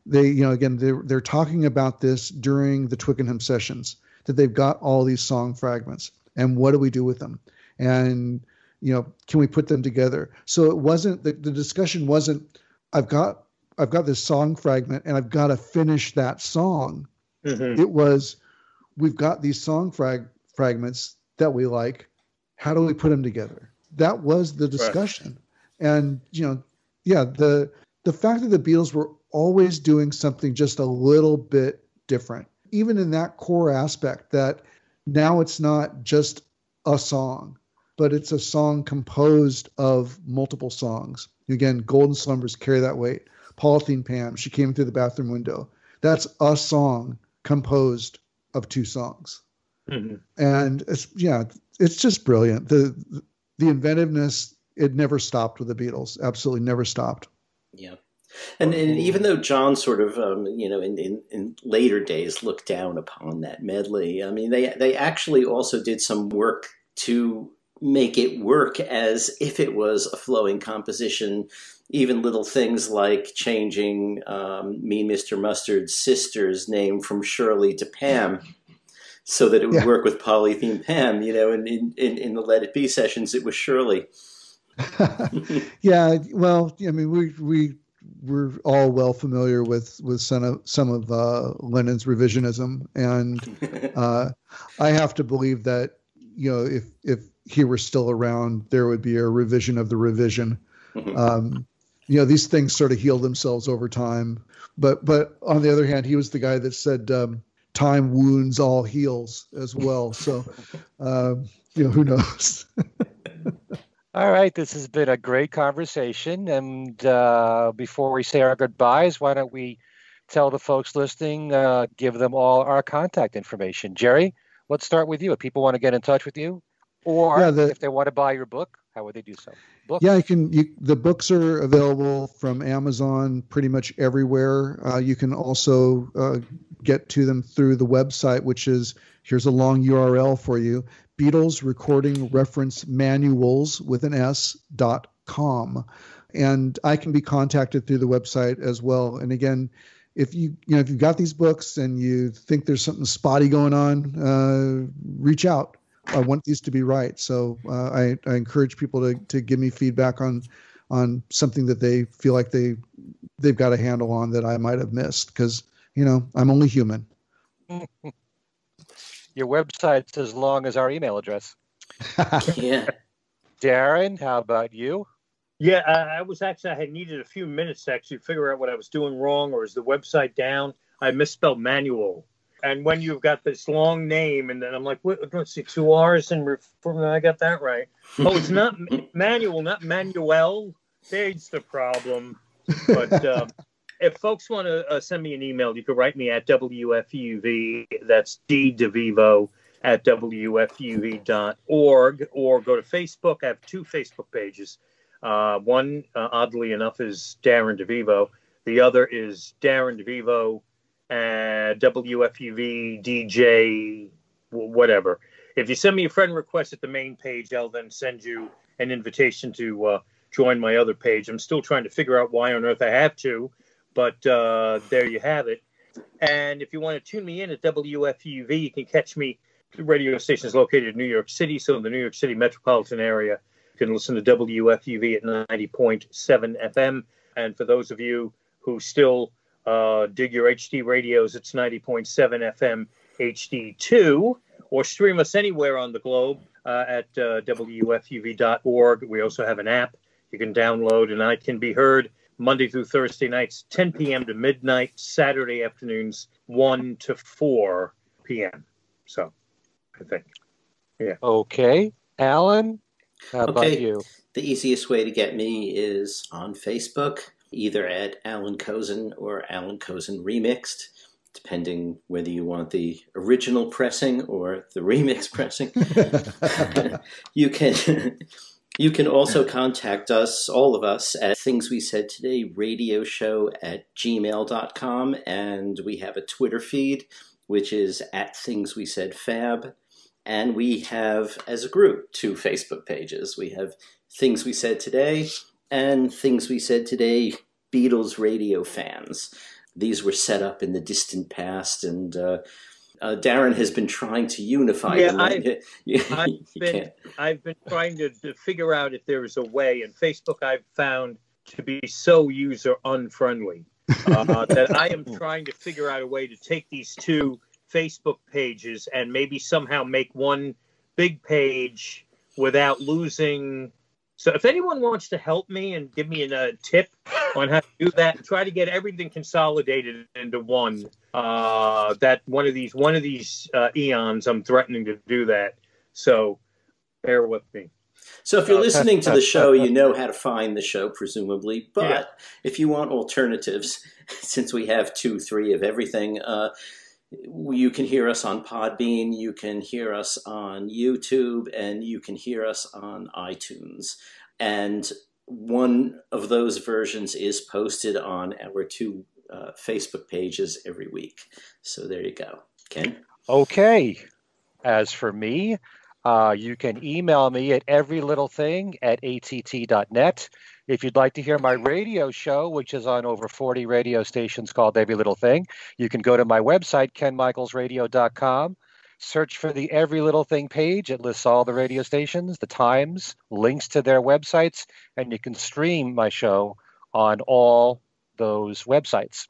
They, you know, again, they're, they're talking about this during the Twickenham sessions, that they've got all these song fragments. And what do we do with them? And, you know, can we put them together? So it wasn't, the, the discussion wasn't, I've got, I've got this song fragment and I've got to finish that song. Mm-hmm. It was, we've got these song frag, fragments that we like, how do we put them together? That was the discussion. Right. And, you know, yeah, the the fact that the Beatles were always doing something just a little bit different, even in that core aspect, that now it's not just a song, but it's a song composed of multiple songs. Again, Golden Slumbers, Carry That Weight, Polythene Pam, She Came Through the Bathroom Window. That's a song composed of two songs. Mm-hmm. And it's, yeah, it's just brilliant. The the inventiveness, it never stopped with the Beatles. Absolutely never stopped. Yeah. And, and even though John sort of, um, you know, in, in, in later days looked down upon that medley, I mean, they, they actually also did some work to make it work as if it was a flowing composition. Even little things like changing um, Mean Mister Mustard's sister's name from Shirley to Pam, so that it would yeah. work with Polythene Pam, you know, and in, in, in the Let It Be sessions, it was Shirley. yeah, well, I mean, we, we we're all well familiar with, with some of, some of uh, Lennon's revisionism. And uh, I have to believe that, you know, if, if he were still around, there would be a revision of the revision. Mm-hmm. Um, you know, these things sort of heal themselves over time. But, but on the other hand, he was the guy that said... Um, time wounds all heals as well. So, um, you know, who knows? All right. This has been a great conversation. And uh, before we say our goodbyes, why don't we tell the folks listening, uh, give them all our contact information. Jerry, let's start with you. If people want to get in touch with you or yeah, the, if they want to buy your book, how would they do so? Books. Yeah, you can. You, the books are available from Amazon pretty much everywhere. Uh, you can also uh, get to them through the website, which is, here's a long U R L for you, Beatles Recording Reference Manuals with an S dot com. And I can be contacted through the website as well. And again, if you you know if you've got these books and you think there's something spotty going on, uh, reach out. I want these to be right. So uh, I, I encourage people to, to give me feedback on on something that they feel like they, they've got a handle on that I might have missed because, you know, I'm only human. Your website's as long as our email address. yeah. Darren, how about you? Yeah, I, I was actually, I had needed a few minutes to actually figure out what I was doing wrong or is the website down. I misspelled manual. And when you've got this long name, and then I'm like, what, let's see, two R's, and reform, I got that right. Oh, it's not manual, not Manuel. There's the problem. But um, If folks want to uh, send me an email, you can write me at W F U V. That's D DeVivo at W F U V dot org, or go to Facebook. I have two Facebook pages. Uh, one, uh, oddly enough, is Darren DeVivo. The other is Darren DeVivo at W F U V D J whatever. If you send me a friend request at the main page, I'll then send you an invitation to uh, join my other page. I'm still trying to figure out why on earth I have to, but uh, there you have it. And if you want to tune me in at W F U V, you can catch me. The radio station is located in New York City, so in the New York City metropolitan area, you can listen to W F U V at ninety point seven F M. And for those of you who still uh, dig your H D radios, it's ninety point seven F M H D two, or stream us anywhere on the globe uh, at uh, W F U V dot org. We also have an app you can download, and I can be heard Monday through Thursday nights, ten p.m. to midnight, Saturday afternoons, one to four p.m. So, I think. Yeah. Okay. Alan, how okay. about you? The easiest way to get me is on Facebook, either at Alan Kozin or Alan Kozin Remixed, depending whether you want the original pressing or the remix pressing. You can... You can also contact us, all of us, at Things We Said Today radio show at gmail dot com. And we have a Twitter feed, which is at Things We Said Fab. And we have, as a group, two Facebook pages. We have Things We Said Today and Things We Said Today Beatles Radio Fans. These were set up in the distant past, and uh, Uh, Darren has been trying to unify yeah, them. I've, you, I've, you been, I've been trying to, to figure out if there is a way, and Facebook I've found to be so user-unfriendly uh, that I am trying to figure out a way to take these two Facebook pages and maybe somehow make one big page without losing... So if anyone wants to help me and give me a tip on how to do that, try to get everything consolidated into one. Uh, that one of these one of these uh, eons, I'm threatening to do that. So bear with me. So if you're listening to the show, you know how to find the show, presumably. But yeah. if you want alternatives, since we have two, three of everything, uh, you can hear us on Podbean, you can hear us on YouTube, and you can hear us on iTunes. And one of those versions is posted on our two uh, Facebook pages every week. So there you go. Ken? Okay. As for me, uh, you can email me at everylittlething at A T T dot net. If you'd like to hear my radio show, which is on over forty radio stations called Every Little Thing, you can go to my website, ken michaels radio dot com, search for the Every Little Thing page. It lists all the radio stations, the times, links to their websites, and you can stream my show on all those websites.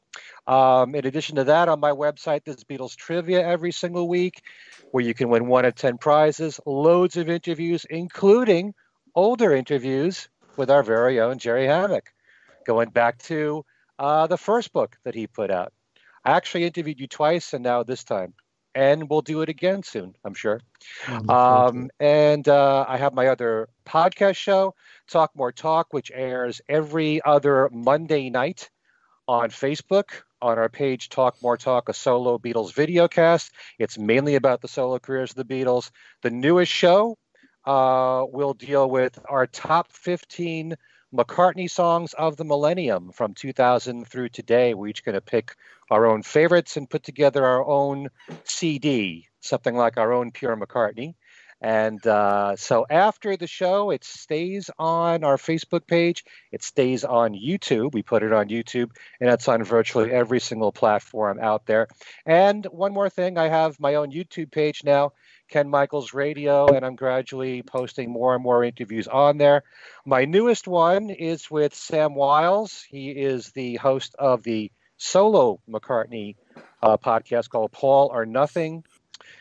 Um, in addition to that, on my website, there's Beatles Trivia every single week, where you can win one of ten prizes, loads of interviews, including older interviews with our very own Jerry Hammack, going back to uh, the first book that he put out. I actually interviewed you twice, and now this time. And we'll do it again soon, I'm sure. Mm-hmm. Um, and uh, I have my other podcast show, Talk More Talk, which airs every other Monday night on Facebook. On our page, Talk More Talk, a solo Beatles video cast. It's mainly about the solo careers of the Beatles. The newest show, Uh, we'll deal with our top fifteen McCartney songs of the millennium from two thousand through today. We're each going to pick our own favorites and put together our own C D, something like our own Pure McCartney. And uh, so after the show, it stays on our Facebook page. It stays on YouTube. We put it on YouTube, and it's on virtually every single platform out there. And one more thing, I have my own YouTube page now, Ken Michaels Radio, and I'm gradually posting more and more interviews on there. My newest one is with Sam Wiles. He is the host of the solo McCartney uh, podcast called Paul or Nothing.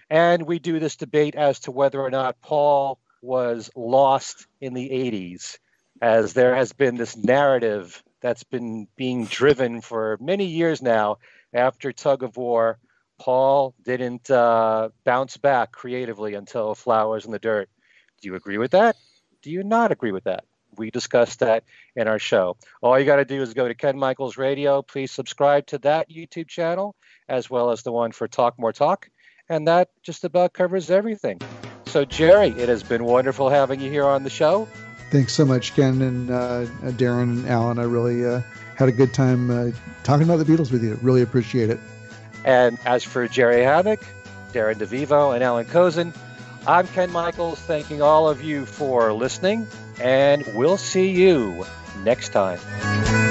And we do this debate as to whether or not Paul was lost in the eighties, as there has been this narrative that's been being driven for many years now after Tug of War. Paul didn't uh, bounce back creatively until Flowers in the Dirt. Do you agree with that? Do you not agree with that? We discussed that in our show. All you got to do is go to Ken Michaels Radio. Please subscribe to that YouTube channel as well as the one for Talk More Talk. And that just about covers everything. So, Jerry, it has been wonderful having you here on the show. Thanks so much, Ken and uh, Darren and Alan. I really uh, had a good time uh, talking about the Beatles with you. Really appreciate it. And as for Jerry Havoc, Darren DeVivo, and Alan Kozin, I'm Ken Michaels, thanking all of you for listening, and we'll see you next time.